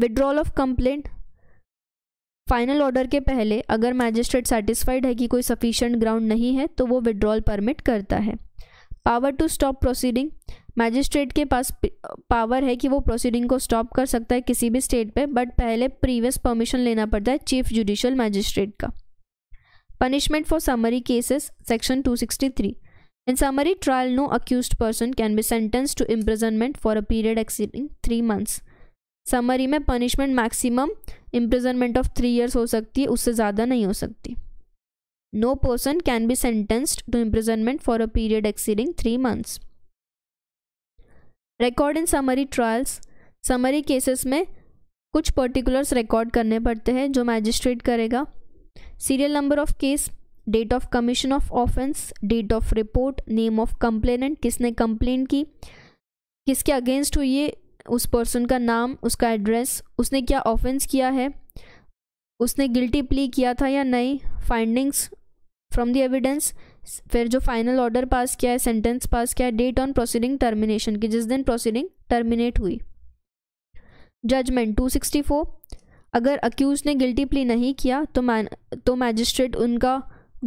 Withdrawal of complaint, final order के पहले अगर मैजिस्ट्रेट सेटिस्फाइड है कि कोई सफिशिएंट ग्राउंड नहीं है तो वो विड्रॉल परमिट करता है। Power to stop proceeding, magistrate के पास पावर है कि वो प्रोसीडिंग को स्टॉप कर सकता है किसी भी स्टेट पे, बट पहले प्रीवियस परमिशन लेना पड़ता है चीफ जुडिशियल मैजिस्ट्रेट का। Punishment for summary cases, section two sixty-three. In summary trial, no accused person can be sentenced to imprisonment for a period exceeding three months. Summary में punishment maximum imprisonment of three years हो सकती है, उससे ज़्यादा नहीं हो सकती। No person can be sentenced to imprisonment for a period exceeding three months. Record in summary trials, summary cases में कुछ particulars record करने पड़ते हैं जो magistrate करेगा। Serial number of case, date of commission of offence, date of report, name of complainant, किसने complain की, किसके अगेंस्ट हुई ये, उस पर्सन का नाम, उसका एड्रेस, उसने क्या ऑफेंस किया है, उसने गिल्टी प्ली किया था या नहीं, फाइंडिंग्स फ्रॉम द एविडेंस, फिर जो फाइनल ऑर्डर पास किया है, सेंटेंस पास किया है, डेट ऑन प्रोसीडिंग टर्मिनेशन की, जिस दिन प्रोसीडिंग टर्मिनेट हुई। जजमेंट टू सिक्सटी फोर, अगर अक्यूज ने गिल्टी प्ली नहीं किया तो मैन तो मैजिस्ट्रेट उनका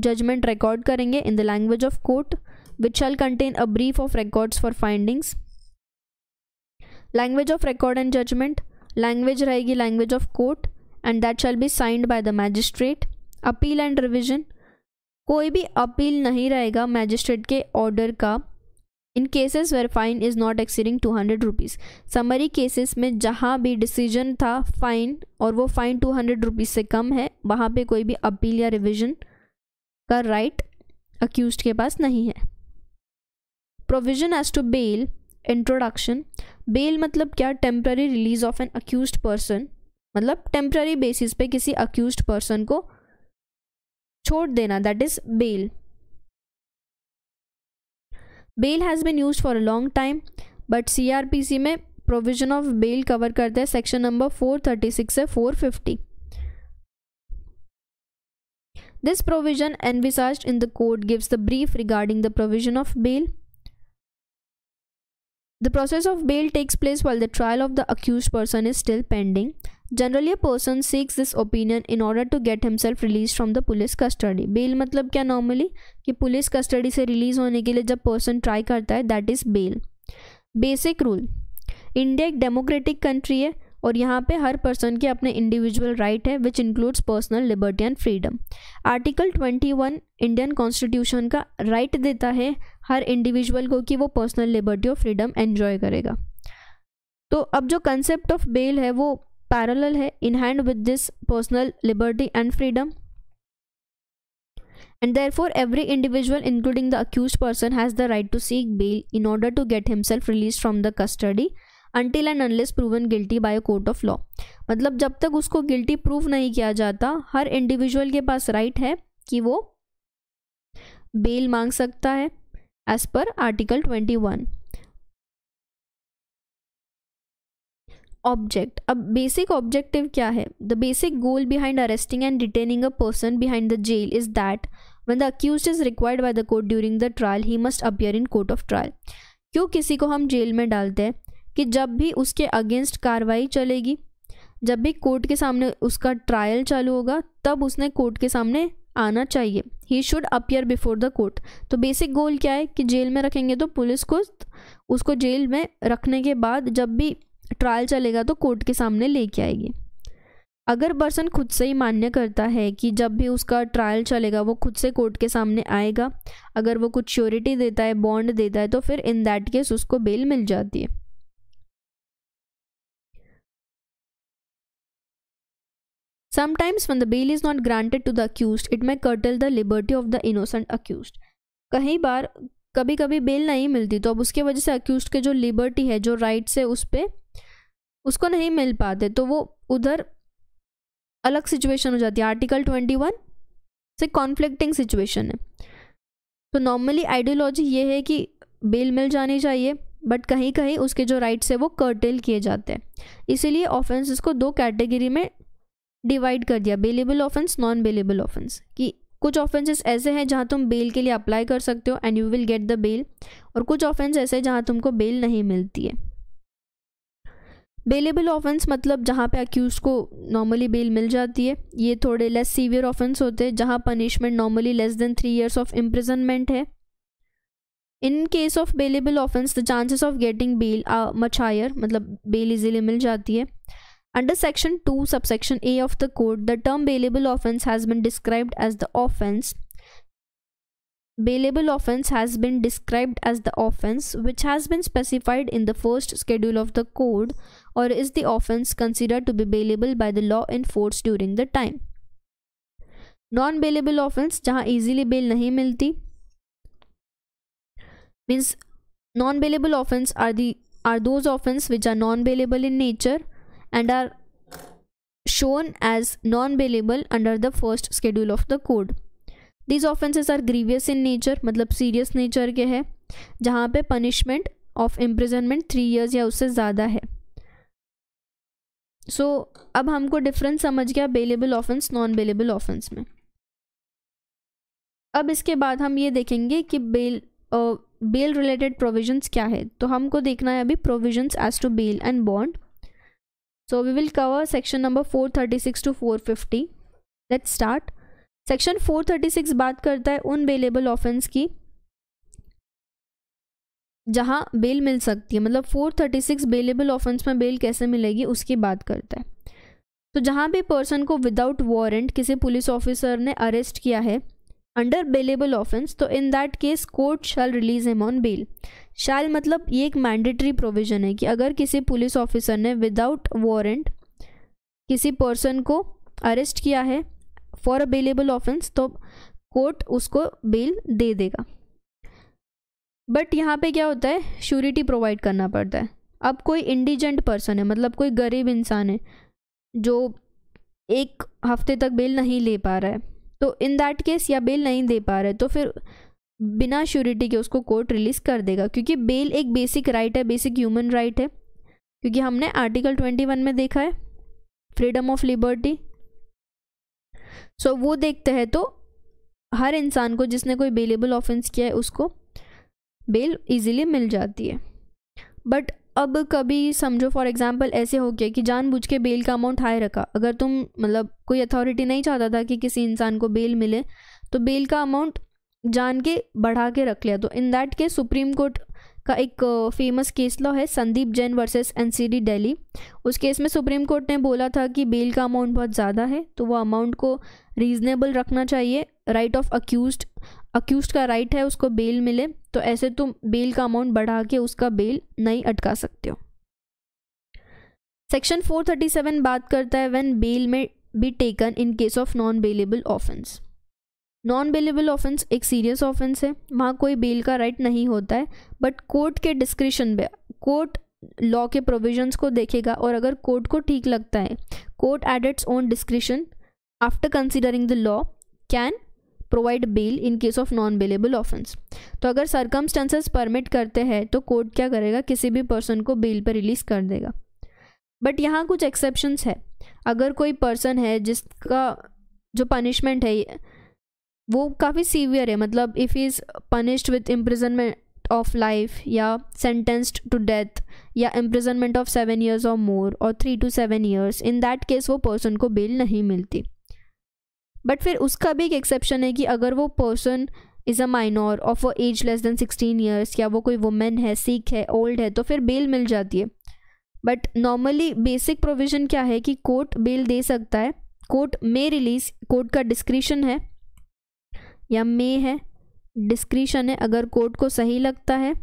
जजमेंट रिकॉर्ड करेंगे in the language of court, which shall contain a brief of records for findings. Language of record and judgement, language रहेगी language of court and that shall be signed by the magistrate. Appeal and revision, कोई भी appeal नहीं रहेगा magistrate के order का in cases where fine is not exceeding two hundred rupees. Summary cases में जहाँ भी डिसीजन था फाइन और वो फाइन टू हंड्रेड रुपीज़ से कम है, वहाँ पे कोई भी अपील या रिविजन का राइट अक्यूज्ड के पास नहीं है। Provision as to bail introduction, bail मतलब क्या, temporary release of an accused person, मतलब टेम्प्ररी बेसिस पे किसी अक्यूज्ड पर्सन को छोड़ देना, that is bail. Bail has been used for a long time but C R P C में provision of bail cover करता है section number four thirty six से four fifty. This provision envisaged in the code gives the brief regarding the provision of bail. The process of bail takes place while the trial of the accused person is still pending. Generally a person seeks this opinion in order to get himself release from the police custody. Bail मतलब क्या, normally कि police custody से release होने के लिए जब person try करता है, that is bail. Basic rule, India एक डेमोक्रेटिक कंट्री है और यहाँ पे हर पर्सन के अपने इंडिविजुअल राइट है which includes personal liberty and freedom. Article इक्कीस इंडियन कॉन्स्टिट्यूशन का राइट देता है हर इंडिविजुअल को कि वो पर्सनल लिबर्टी और फ्रीडम एन्जॉय करेगा। तो अब जो कंसेप्ट ऑफ बेल है वो पैरेलल है, in hand with this personal liberty and freedom, and therefore every individual including the accused person has the right to seek bail in order to get himself released from the custody until and unless proven guilty by a court of law। मतलब जब तक उसको guilty prove नहीं किया जाता हर individual के पास right है कि वो bail मांग सकता है as per article इक्कीस। ऑब्जेक्ट, अब बेसिक ऑब्जेक्टिव क्या है? The basic goal behind arresting and detaining a person behind the jail is that when the accused is required by the court during the trial he must appear in court of trial. क्यों किसी को हम jail में डालते हैं? कि जब भी उसके अगेंस्ट कार्रवाई चलेगी, जब भी कोर्ट के सामने उसका ट्रायल चालू होगा तब उसने कोर्ट के सामने आना चाहिए। He should appear before the court. तो बेसिक गोल क्या है कि जेल में रखेंगे तो पुलिस को उसको जेल में रखने के बाद जब भी ट्रायल चलेगा तो कोर्ट के सामने लेके आएगी। अगर पर्सन खुद से ही मान्य करता है कि जब भी उसका ट्रायल चलेगा वो खुद से कोर्ट के सामने आएगा, अगर वो कुछ श्योरिटी देता है, बॉन्ड देता है, तो फिर इन दैट केस उसको बेल मिल जाती है। Sometimes when the bail is not granted to the accused it may curtail the liberty of the innocent accused. कई बार कभी कभी बेल नहीं मिलती तो अब उसके वजह से अक्यूज्ड के जो लिबर्टी है, जो राइट्स है, उस पर उसको नहीं मिल पाते, तो वो उधर अलग सिचुएशन हो जाती है। आर्टिकल इक्कीस से कॉन्फ्लिक्टिंग सिचुएशन है। तो नॉर्मली आइडियोलॉजी ये है कि बेल मिल जानी चाहिए, बट कहीं कहीं उसके जो राइट्स है वो कर्टेल किए जाते हैं। इसीलिए ऑफेंसेस को दो कैटेगरी में डिवाइड कर दिया, bailable offence, non bailable offence, कि कुछ ऑफेंसेस ऐसे हैं जहाँ तुम बेल के लिए अप्लाई कर सकते हो and you will get the bail, और कुछ ऑफेंस ऐसे हैं जहाँ तुमको बेल नहीं मिलती है। बेलेबल ऑफेंस मतलब जहाँ पे अक्यूज को नॉर्मली बेल मिल जाती है। ये थोड़े लेस सीवियर ऑफेंस होते हैं जहाँ punishment normally less than three years of imprisonment है। In case of bailable offence the chances of getting bail are much higher, मतलब बेल इजीली मिल जाती है। Under Section two, Subsection A of the Code, the term bailable offence has been described as the offence. Bailable offence has been described as the offence which has been specified in the first schedule of the Code, or is the offence considered to be bailable by the law in force during the time. Non-bailable offence, जहाँ easily bail नहीं मिलती, means non-bailable offence are the are those offence which are non-bailable in nature and are shown as non-bailable under the first schedule of the code. These offences are grievous in nature, मतलब serious nature के है, जहाँ पे punishment of imprisonment three years या उससे ज़्यादा है। So अब हमको difference समझ गया bailable offence, non-bailable offence में। अब इसके बाद हम ये देखेंगे कि bail bail related provisions क्या है। तो हमको देखना है अभी provisions as to bail and bond. So we will cover section number four thirty-six to four fifty. Let's start. Section four thirty-six बात करता है उन बेलेबल ऑफेंस की जहाँ बेल मिल सकती है, मतलब four thirty-six बेलेबल ऑफेंस में बेल कैसे मिलेगी उसकी बात करता है। तो जहाँ भी पर्सन को विदाउट वारंट किसी पुलिस ऑफिसर ने अरेस्ट किया है अंडर बेलेबल ऑफेंस, तो in that case court shall release him on bail. Shall मतलब ये एक मैंडेटरी प्रोविजन है कि अगर किसी पुलिस ऑफिसर ने विदाउट वारंट किसी पर्सन को अरेस्ट किया है फॉर अ बेलेबल ऑफेंस तो कोर्ट उसको बेल दे देगा। बट यहाँ पे क्या होता है, श्योरिटी प्रोवाइड करना पड़ता है। अब कोई इंडिजेंट पर्सन है, मतलब कोई गरीब इंसान है जो एक हफ्ते तक बेल नहीं ले पा रहा है, तो इन दैट केस या बेल नहीं दे पा रहे तो फिर बिना श्योरिटी के उसको कोर्ट रिलीज कर देगा, क्योंकि बेल एक बेसिक राइट है, बेसिक ह्यूमन राइट है, क्योंकि हमने आर्टिकल इक्कीस में देखा है फ्रीडम ऑफ लिबर्टी। सो वो देखते हैं तो हर इंसान को जिसने कोई बेलेबल ऑफेंस किया है उसको बेल इजीली मिल जाती है। बट अब कभी समझो फॉर एग्जांपल ऐसे हो गया कि जानबूझ के बेल का अमाउंट हाई रखा, अगर तुम मतलब कोई अथॉरिटी नहीं चाहता था कि किसी इंसान को बेल मिले तो बेल का अमाउंट जान के बढ़ा के रख लिया, तो in that case supreme court का एक फेमस केस लॉ है संदीप जैन वर्सेस एनसीडी दिल्ली। उस केस में सुप्रीम कोर्ट ने बोला था कि बेल का अमाउंट बहुत ज़्यादा है तो वो अमाउंट को रीजनेबल रखना चाहिए। राइट ऑफ अक्यूज्ड, अक्यूज्ड का राइट है उसको बेल मिले, तो ऐसे तुम बेल का अमाउंट बढ़ा के उसका बेल नहीं अटका सकते हो। सेक्शन फोर थर्टी सेवन बात करता है when bail may be taken in case of non bailable offence. Non bailable offence एक सीरियस ऑफेंस है, वहाँ कोई बेल का राइट नहीं होता है, बट कोर्ट के डिस्क्रिशन पे कोर्ट लॉ के प्रोविजंस को देखेगा और अगर कोर्ट को ठीक लगता है, court at its own discretion after considering the law can provide bail in case of non bailable offence. तो अगर सर्कमस्टेंसेस परमिट करते हैं तो कोर्ट क्या करेगा, किसी भी पर्सन को बेल पर रिलीज कर देगा। बट यहाँ कुछ एक्सेप्शंस है। अगर कोई पर्सन है जिसका जो पनिशमेंट है वो काफ़ी सीवियर है, मतलब if he is punished with imprisonment of life या सेंटेंस्ड टू डेथ या इम्प्रिजनमेंट ऑफ सेवन ईयर्स और मोर और three to seven years, in that case वो पर्सन को बेल नहीं मिलती। बट फिर उसका भी एक एक्सेप्शन है कि अगर वो person is a minor of a age less than sixteen years या वो कोई वुमेन है, सिक है, ओल्ड है, तो फिर बेल मिल जाती है। बट नॉर्मली बेसिक प्रोविज़न क्या है कि कोर्ट बेल दे सकता है, कोर्ट में रिलीज, कोर्ट का डिस्क्रिशन है या मे है, डिस्क्रिशन है। अगर कोर्ट को सही लगता है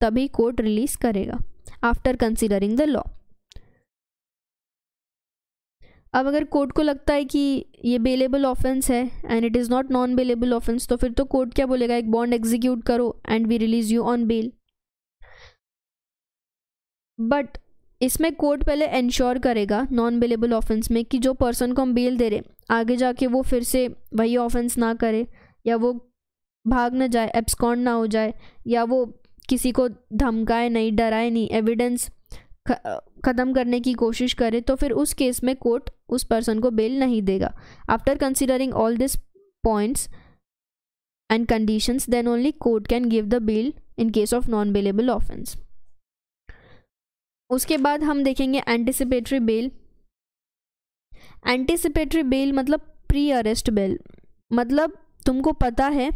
तभी कोर्ट रिलीज करेगा आफ्टर कंसिडरिंग द लॉ। अब अगर कोर्ट को लगता है कि ये बेलेबल ऑफेंस है and it is not non bailable offence, तो फिर तो कोर्ट क्या बोलेगा, एक बॉन्ड एग्जीक्यूट करो and we release you on bail. But इसमें कोर्ट पहले इंश्योर करेगा नॉन बेलेबल ऑफेंस में कि जो पर्सन को हम बेल दे रहे आगे जाके वो फिर से वही ऑफेंस ना करे या वो भाग ना जाए, एब्सकॉन्ड ना हो जाए या वो किसी को धमकाए नहीं, डराए नहीं, एविडेंस ख़त्म करने की कोशिश करे, तो फिर उस केस में कोर्ट उस पर्सन को बेल नहीं देगा। After considering all this points and conditions then only court can give the bail in case of non bailable offence. उसके बाद हम देखेंगे एंटिसिपेटरी बेल। एंटिसिपेटरी बेल मतलब प्री अरेस्ट बेल, मतलब तुमको पता है,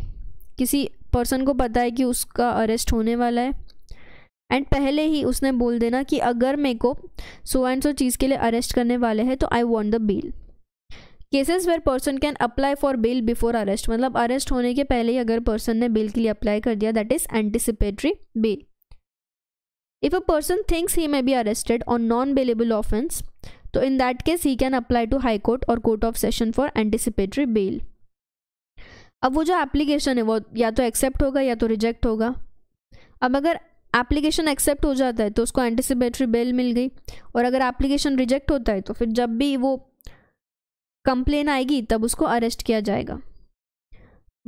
किसी पर्सन को पता है कि उसका अरेस्ट होने वाला है एंड पहले ही उसने बोल देना कि अगर मेरे को सो एंड सो चीज़ के लिए अरेस्ट करने वाले हैं तो I want the bail. Cases where person can apply for bail before arrest, मतलब अरेस्ट होने के पहले ही अगर पर्सन ने बेल के लिए अप्लाई कर दिया, that is anticipatory bail. If a person thinks he may be arrested on non-bailable offence, तो in that case he can apply to High Court or Court of Session for anticipatory bail. अब वो जो application है वो या तो accept होगा या तो reject होगा। अब अगर application accept हो जाता है तो उसको anticipatory bail मिल गई, और अगर application reject होता है तो फिर जब भी वो complaint आएगी तब उसको arrest किया जाएगा।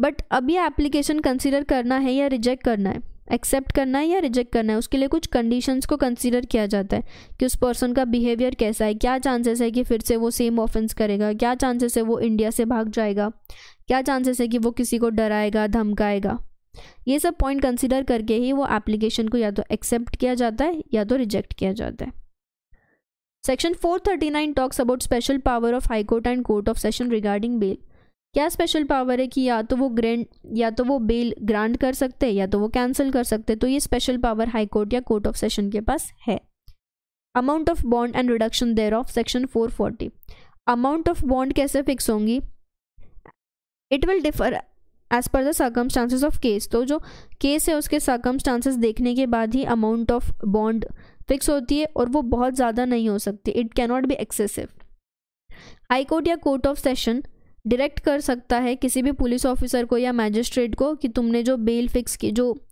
But अब ये application consider करना है या reject करना है, एक्सेप्ट करना है या रिजेक्ट करना है, उसके लिए कुछ कंडीशंस को कंसीडर किया जाता है कि उस पर्सन का बिहेवियर कैसा है, क्या चांसेस है कि फिर से वो सेम ऑफेंस करेगा, क्या चांसेस है वो इंडिया से भाग जाएगा, क्या चांसेस है कि वो किसी को डराएगा, धमकाएगा। ये सब पॉइंट कंसीडर करके ही वो एप्लीकेशन को या तो एक्सेप्ट किया जाता है या तो रिजेक्ट किया जाता है। Section four thirty nine talks about special power of high court and court of session regarding bail. क्या स्पेशल पावर है कि या तो वो ग्रैंड या तो वो बेल ग्रांट कर सकते हैं या तो वो कैंसिल कर सकते हैं, तो ये स्पेशल पावर हाई कोर्ट या कोर्ट ऑफ सेशन के पास है। Amount of bond and reduction there of, section four forty. Amount of bond कैसे फिक्स होंगी, it will differ as per the circumstances of case. तो जो केस है उसके सर्कमस्टांसेस देखने के बाद ही अमाउंट ऑफ बॉन्ड फिक्स होती है और वो बहुत ज़्यादा नहीं हो सकती, it cannot be excessive. High court या कोर्ट ऑफ सेशन डायरेक्ट कर सकता है किसी भी पुलिस ऑफिसर को या मैजिस्ट्रेट को कि तुमने जो बेल फिक्स की, जो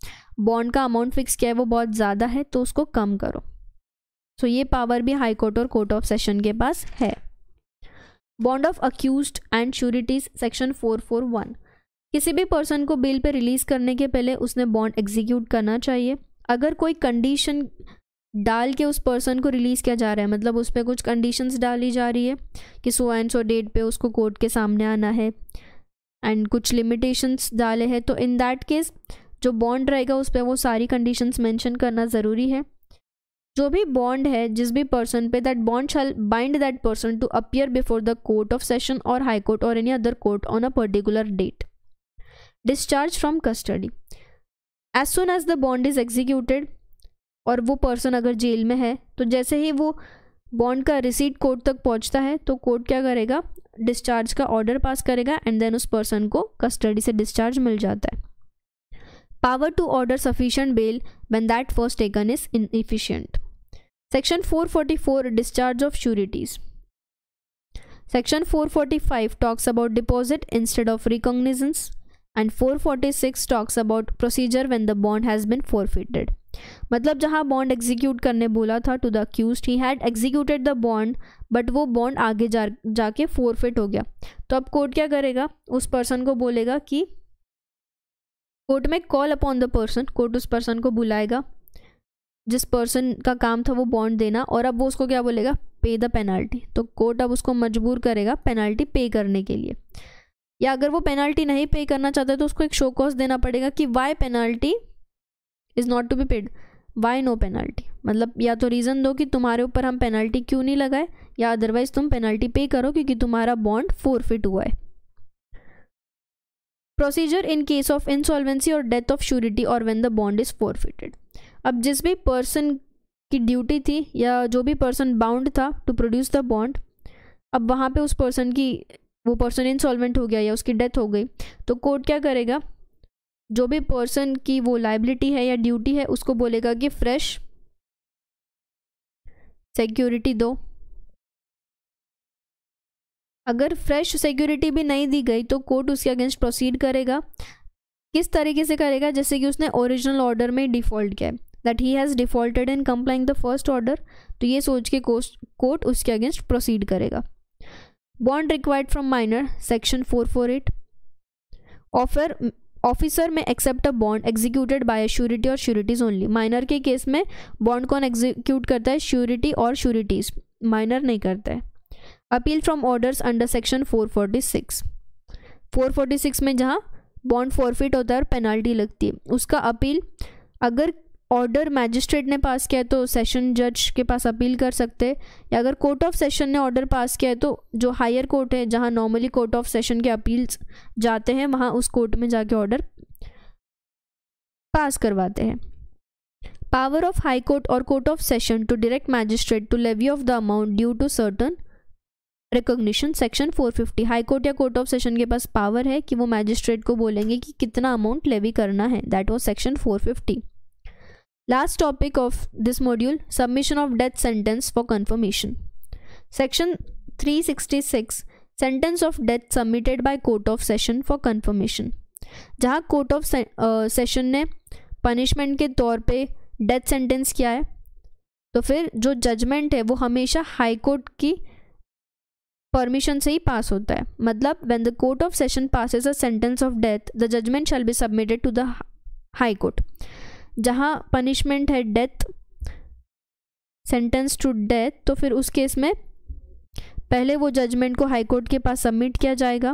बॉन्ड का अमाउंट फिक्स किया है वो बहुत ज़्यादा है तो उसको कम करो। सो so, ये पावर भी हाई कोर्ट और कोर्ट ऑफ सेशन के पास है। Bond of accused and sureties, section four four one. किसी भी पर्सन को बेल पे रिलीज़ करने के पहले उसने बॉन्ड एग्जीक्यूट करना चाहिए। अगर कोई कंडीशन डाल के उस पर्सन को रिलीज़ किया जा रहा है, मतलब उस पर कुछ कंडीशंस डाली जा रही है कि सो एंड सो डेट पे उसको कोर्ट के सामने आना है एंड कुछ लिमिटेशंस डाले हैं, तो इन दैट केस जो बॉन्ड रहेगा उस पर वो सारी कंडीशंस मेंशन करना ज़रूरी है। जो भी बॉन्ड है जिस भी पर्सन पे, that bond shall bind that person to appear before the court of session और हाई कोर्ट और any other court on a particular date. Discharge from custody, as soon as the bond is executed, और वो person अगर jail में है तो जैसे ही वो बॉन्ड का रिसीट कोर्ट तक पहुंचता है तो कोर्ट क्या करेगा, डिस्चार्ज का ऑर्डर पास करेगा एंड देन उस पर्सन को कस्टडी से डिस्चार्ज मिल जाता है. Power to order sufficient bail when that was taken is inefficient. Section four forty four discharge of sureties. Section four forty five talks about deposit instead of recognizance and four forty six talks about procedure when the bond has been forfeited. मतलब जहाँ bond execute करने बोला था to the accused, he had executed the bond but वो bond आगे जा जाके forfeit हो गया, तो अब कोर्ट क्या करेगा, उस पर्सन को बोलेगा कि कोर्ट में call upon the person. Court उस पर्सन को बुलाएगा जिस पर्सन का काम था वो बॉन्ड देना, और अब वो उसको क्या बोलेगा, पे द पेनाल्टी. तो कोर्ट अब उसको मजबूर करेगा पेनाल्टी पे करने के लिए, या अगर वो पेनाल्टी नहीं पे करना चाहता तो उसको एक शो कॉज देना पड़ेगा कि why penalty is not to be paid, why no penalty. मतलब या तो रीज़न दो कि तुम्हारे ऊपर हम पेनाल्टी क्यों नहीं लगाए, या अदरवाइज तुम पेनाल्टी पे करो क्योंकि तुम्हारा बॉन्ड फोरफिट हुआ है. Procedure in case of insolvency और डेथ ऑफ श्योरिटी और when the bond is forfeited. अब जिस भी पर्सन की ड्यूटी थी या जो भी पर्सन बाउंड था टू प्रोड्यूस द बॉन्ड, अब वहाँ पे उस पर्सन की, वो पर्सन इंसॉल्वेंट हो गया या उसकी डेथ हो गई, तो कोर्ट क्या करेगा, जो भी पर्सन की वो लाइबिलिटी है या ड्यूटी है उसको बोलेगा कि फ्रेश सिक्योरिटी दो. अगर फ्रेश सिक्योरिटी भी नहीं दी गई तो कोर्ट उसके अगेंस्ट प्रोसीड करेगा. किस तरीके से करेगा, जैसे कि उसने ओरिजिनल ऑर्डर में डिफ़ॉल्ट किया है, that he has defaulted in complying the first order, तो ये सोच के कोर्ट उसके अगेंस्ट प्रोसीड करेगा. Bond required from minor. Section four four eight offer officer may accept a bond executed by surety और श्योरिटीज ओनली. माइनर के case में bond कौन एग्जीक्यूट करता है, श्योरिटी और श्योरिटीज, माइनर नहीं करता है. Appeal from orders under section four forty six. Four forty six में जहाँ बॉन्ड फॉरफिट होता है और पेनाल्टी लगती है, उसका अपील अगर ऑर्डर मैजिस्ट्रेट ने पास किया है तो सेशन जज के पास अपील कर सकते हैं, या अगर कोर्ट ऑफ सेशन ने ऑर्डर पास किया है तो जो हायर कोर्ट है जहां नॉर्मली कोर्ट ऑफ सेशन के अपील्स जाते हैं वहां उस कोर्ट में जाके ऑर्डर पास करवाते हैं. पावर ऑफ हाई कोर्ट और court of session to direct magistrate to levy of the amount due to certain recognition. Section four fifty. High court या कोर्ट ऑफ सेशन के पास पावर है कि वो मैजिस्ट्रेट को बोलेंगे कि कितना अमाउंट लेवी करना है. That was section four fifty. Last topic of this module, submission of death sentence for confirmation. Section three sixty six sentence of death submitted by court of session for confirmation. जहां court of session ने punishment के तौर पे death sentence किया है तो फिर जो जजमेंट है वो हमेशा हाई कोर्ट की परमिशन से ही पास होता है. मतलब when the court of session passes a sentence of death the judgment shall be submitted to the high court. जहाँ पनिशमेंट है डेथ, सेंटेंस टू डेथ, तो फिर उस केस में पहले वो जजमेंट को हाई कोर्ट के पास सबमिट किया जाएगा.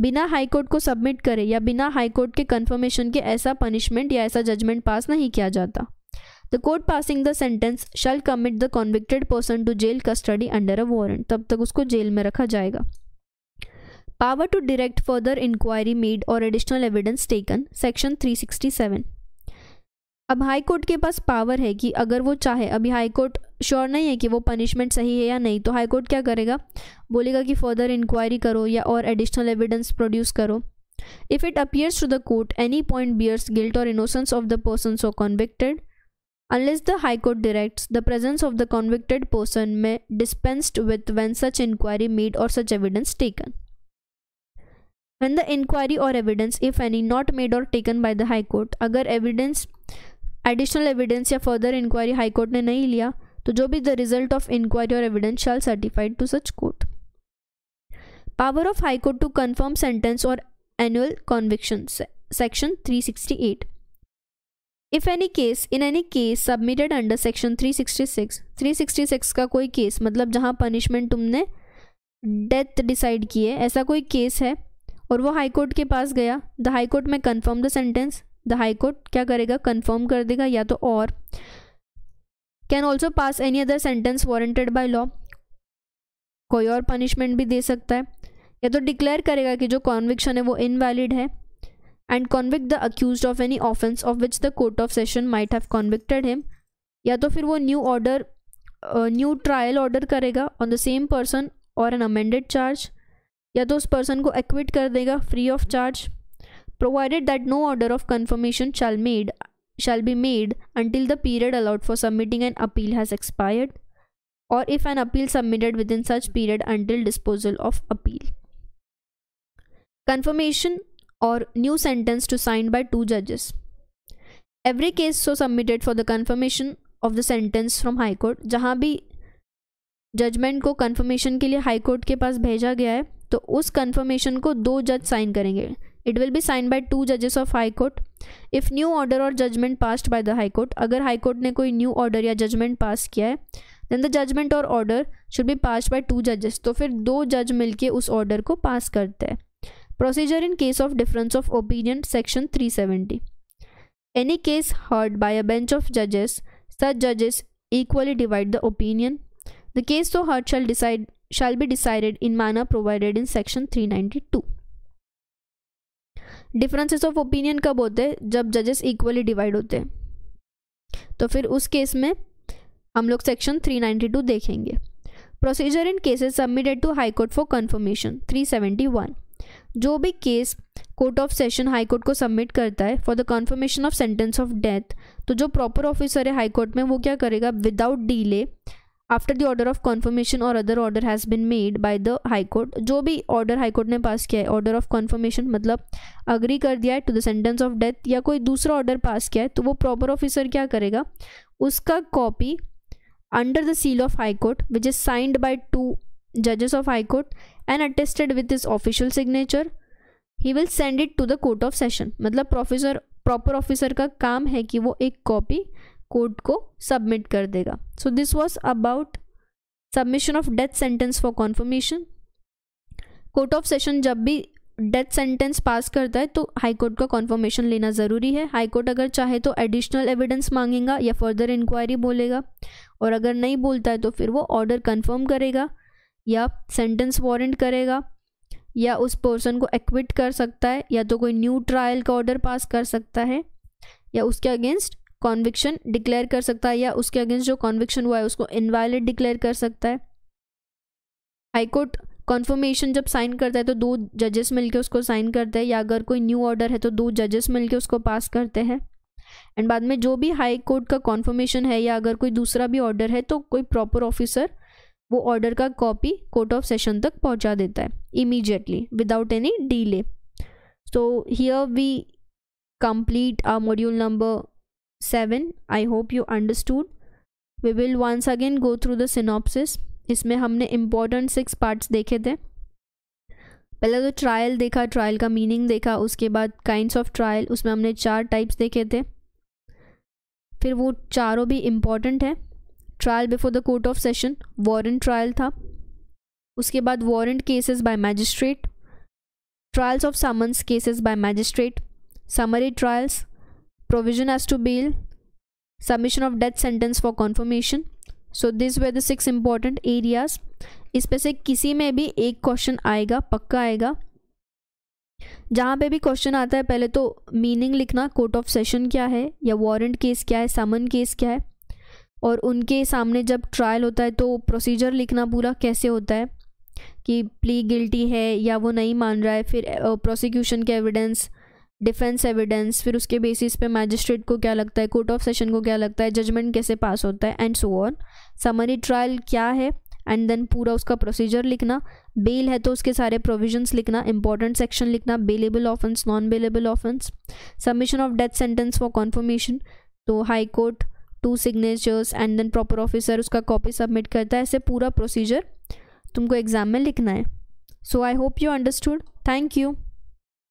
बिना हाई कोर्ट को सबमिट करे या बिना हाई कोर्ट के कंफर्मेशन के ऐसा पनिशमेंट या ऐसा जजमेंट पास नहीं किया जाता. The court passing the sentence shall commit the convicted person to jail custody under a warrant. तब तक उसको जेल में रखा जाएगा. Power to direct further inquiry made or additional evidence taken. Section three sixty seven. अब high court के पास power है कि अगर वो चाहे, अभी हाई कोर्ट श्योर नहीं है कि वो पनिशमेंट सही है या नहीं, तो हाई कोर्ट क्या करेगा, बोलेगा कि फर्दर इंक्वायरी करो या और एडिशनल एविडेंस प्रोड्यूस करो. If it appears to the court any point bears guilt और innocence of the person so convicted unless the high court directs the presence of the convicted person may dispensed with when such inquiry made और such evidence taken. When the inquiry और evidence if any not made और taken by the high court, अगर evidence additional evidence या further inquiry high court ने नहीं लिया तो जो भी द रिजल्ट ऑफ इंक्वायरी और evidence shall certified to such court. Power of high court to confirm sentence or annual conviction. Section three sixty eight. If any case in any case submitted under section three sixty six. Three sixty six का कोई case, मतलब जहां punishment तुमने death decide की है, ऐसा कोई case है और वो हाई कोर्ट के पास गया, the high court may confirm the sentence. The high court क्या करेगा, कंफर्म कर देगा या तो or can also pass any other sentence warranted by law, कोई और पनिशमेंट भी दे सकता है, या तो डिक्लेयर करेगा कि जो कॉन्विक्शन है वो इनवैलिड है, and convict the accused of any offense of which the court of session might have convicted him. या तो फिर वो new order new trial order करेगा ऑन द सेम पर्सन और एन अमेंडेड चार्ज, या तो उस पर्सन को एक्विट कर देगा free of charge, provided that no order of confirmation shall made shall be made until the period allowed for submitting an appeal has expired, और if an appeal submitted within such period until disposal of appeal. Confirmation और new sentence to sign by two जजेस. Every case so submitted for the confirmation of the sentence from high court. जहाँ भी judgement को conformation के लिए high court के पास भेजा गया है तो उस कन्फर्मेशन को दो जज साइन करेंगे. It will be sign by two जजेस of high court. If new order or judgment passed by the high court, अगर हाई कोर्ट ने कोई न्यू ऑर्डर या जजमेंट पास किया है, then the judgment or order should be passed by two जजेस. तो फिर दो जज मिलके उस ऑर्डर को पास करते हैं. Procedure in case of difference of opinion section three seventy. Any case heard by a bench of जजेस, such judges equally divide the opinion. The case so heard shall decide shall be decided in manner provided in section three ninety-two. Differences of opinion कब होते हैं? जब judges equally divide होते हैं. तो फिर उस केस में हम लोग section three ninety-two देखेंगे. Procedure in cases submitted to High Court for confirmation three seventy-one. जो भी case court of session high court को सबमिट करता है for the confirmation of sentence of death, तो जो प्रॉपर ऑफिसर है हाई कोर्ट में वो क्या करेगा? Without delay after the order of confirmation or other order has been made by the high court. जो भी ऑर्डर हाई कोर्ट ने पास किया है, ऑर्डर ऑफ कन्फर्मेशन मतलब अग्री कर दिया है to the sentence of death, या कोई दूसरा ऑर्डर पास किया है, तो वो प्रॉपर ऑफिसर क्या करेगा? उसका copy under the seal of high court which is signed by two judges of high court and attested with his official signature, he will send it to the court of session. मतलब professor proper officer का काम है कि वो एक copy court को submit कर देगा. So this was about submission of death sentence for confirmation. Court of session जब भी डेथ सेंटेंस पास करता है तो हाई कोर्ट का कॉन्फर्मेशन लेना ज़रूरी है. हाई कोर्ट अगर चाहे तो एडिशनल एविडेंस मांगेगा या फर्दर इंक्वायरी बोलेगा, और अगर नहीं बोलता है तो फिर वो ऑर्डर कन्फर्म करेगा या सेंटेंस वारंट करेगा, या उस पर्सन को एक्विट कर सकता है, या तो कोई न्यू ट्रायल का ऑर्डर पास कर सकता है, या उसके अगेंस्ट कॉन्विक्शन डिक्लेयर कर सकता है, या उसके अगेंस्ट जो कॉन्विक्शन हुआ है उसको इनवैलिड डिक्लेयर कर सकता है. हाई कोर्ट कॉन्फर्मेशन जब साइन करता है तो दो जजेस मिलके उसको साइन करते हैं, या अगर कोई न्यू ऑर्डर है तो दो जजेस मिलके उसको पास करते हैं. एंड बाद में जो भी हाई कोर्ट का कॉन्फर्मेशन है या अगर कोई दूसरा भी ऑर्डर है तो कोई प्रॉपर ऑफिसर वो ऑर्डर का कॉपी कोर्ट ऑफ सेशन तक पहुंचा देता है immediately without any delay. So here we complete our module number seven. I hope you understood. We will once again go through the synopsis. इसमें हमने important six parts देखे थे. पहले तो ट्रायल देखा, ट्रायल का मीनिंग देखा, उसके बाद काइंड्स ऑफ ट्रायल, उसमें हमने चार टाइप्स देखे थे, फिर वो चारों भी इम्पॉर्टेंट है. Trial before the court of session warrant trial था, उसके बाद warrant cases by magistrate, trials of summons cases by magistrate, summary trials, provision as to bail, submission of death sentence for confirmation. So this were the six important areas. इसमें से किसी में भी एक question आएगा, पक्का आएगा. जहाँ पे भी क्वेश्चन आता है पहले तो मीनिंग लिखना, कोर्ट ऑफ सेशन क्या है या वारंट केस क्या है, समन केस क्या है, और उनके सामने जब ट्रायल होता है तो प्रोसीजर लिखना पूरा कैसे होता है कि प्ली गिल्टी है या वो नहीं मान रहा है, फिर प्रोसिक्यूशन के एविडेंस, डिफेंस एविडेंस, फिर उसके बेसिस पे मैजिस्ट्रेट को क्या लगता है, कोर्ट ऑफ सेशन को क्या लगता है, जजमेंट कैसे पास होता है, and so on. Summary trial क्या है एंड देन पूरा उसका प्रोसीजर लिखना. बेल है तो उसके सारे प्रोविजंस लिखना, इंपॉर्टेंट सेक्शन लिखना, bailable offence, non bailable offence, submission of death sentence for confirmation, तो high court to signatures and then proper officer उसका कॉपी सबमिट करता है. ऐसे पूरा प्रोसीजर तुमको एग्जाम में लिखना है. So I hope you understood. Thank you.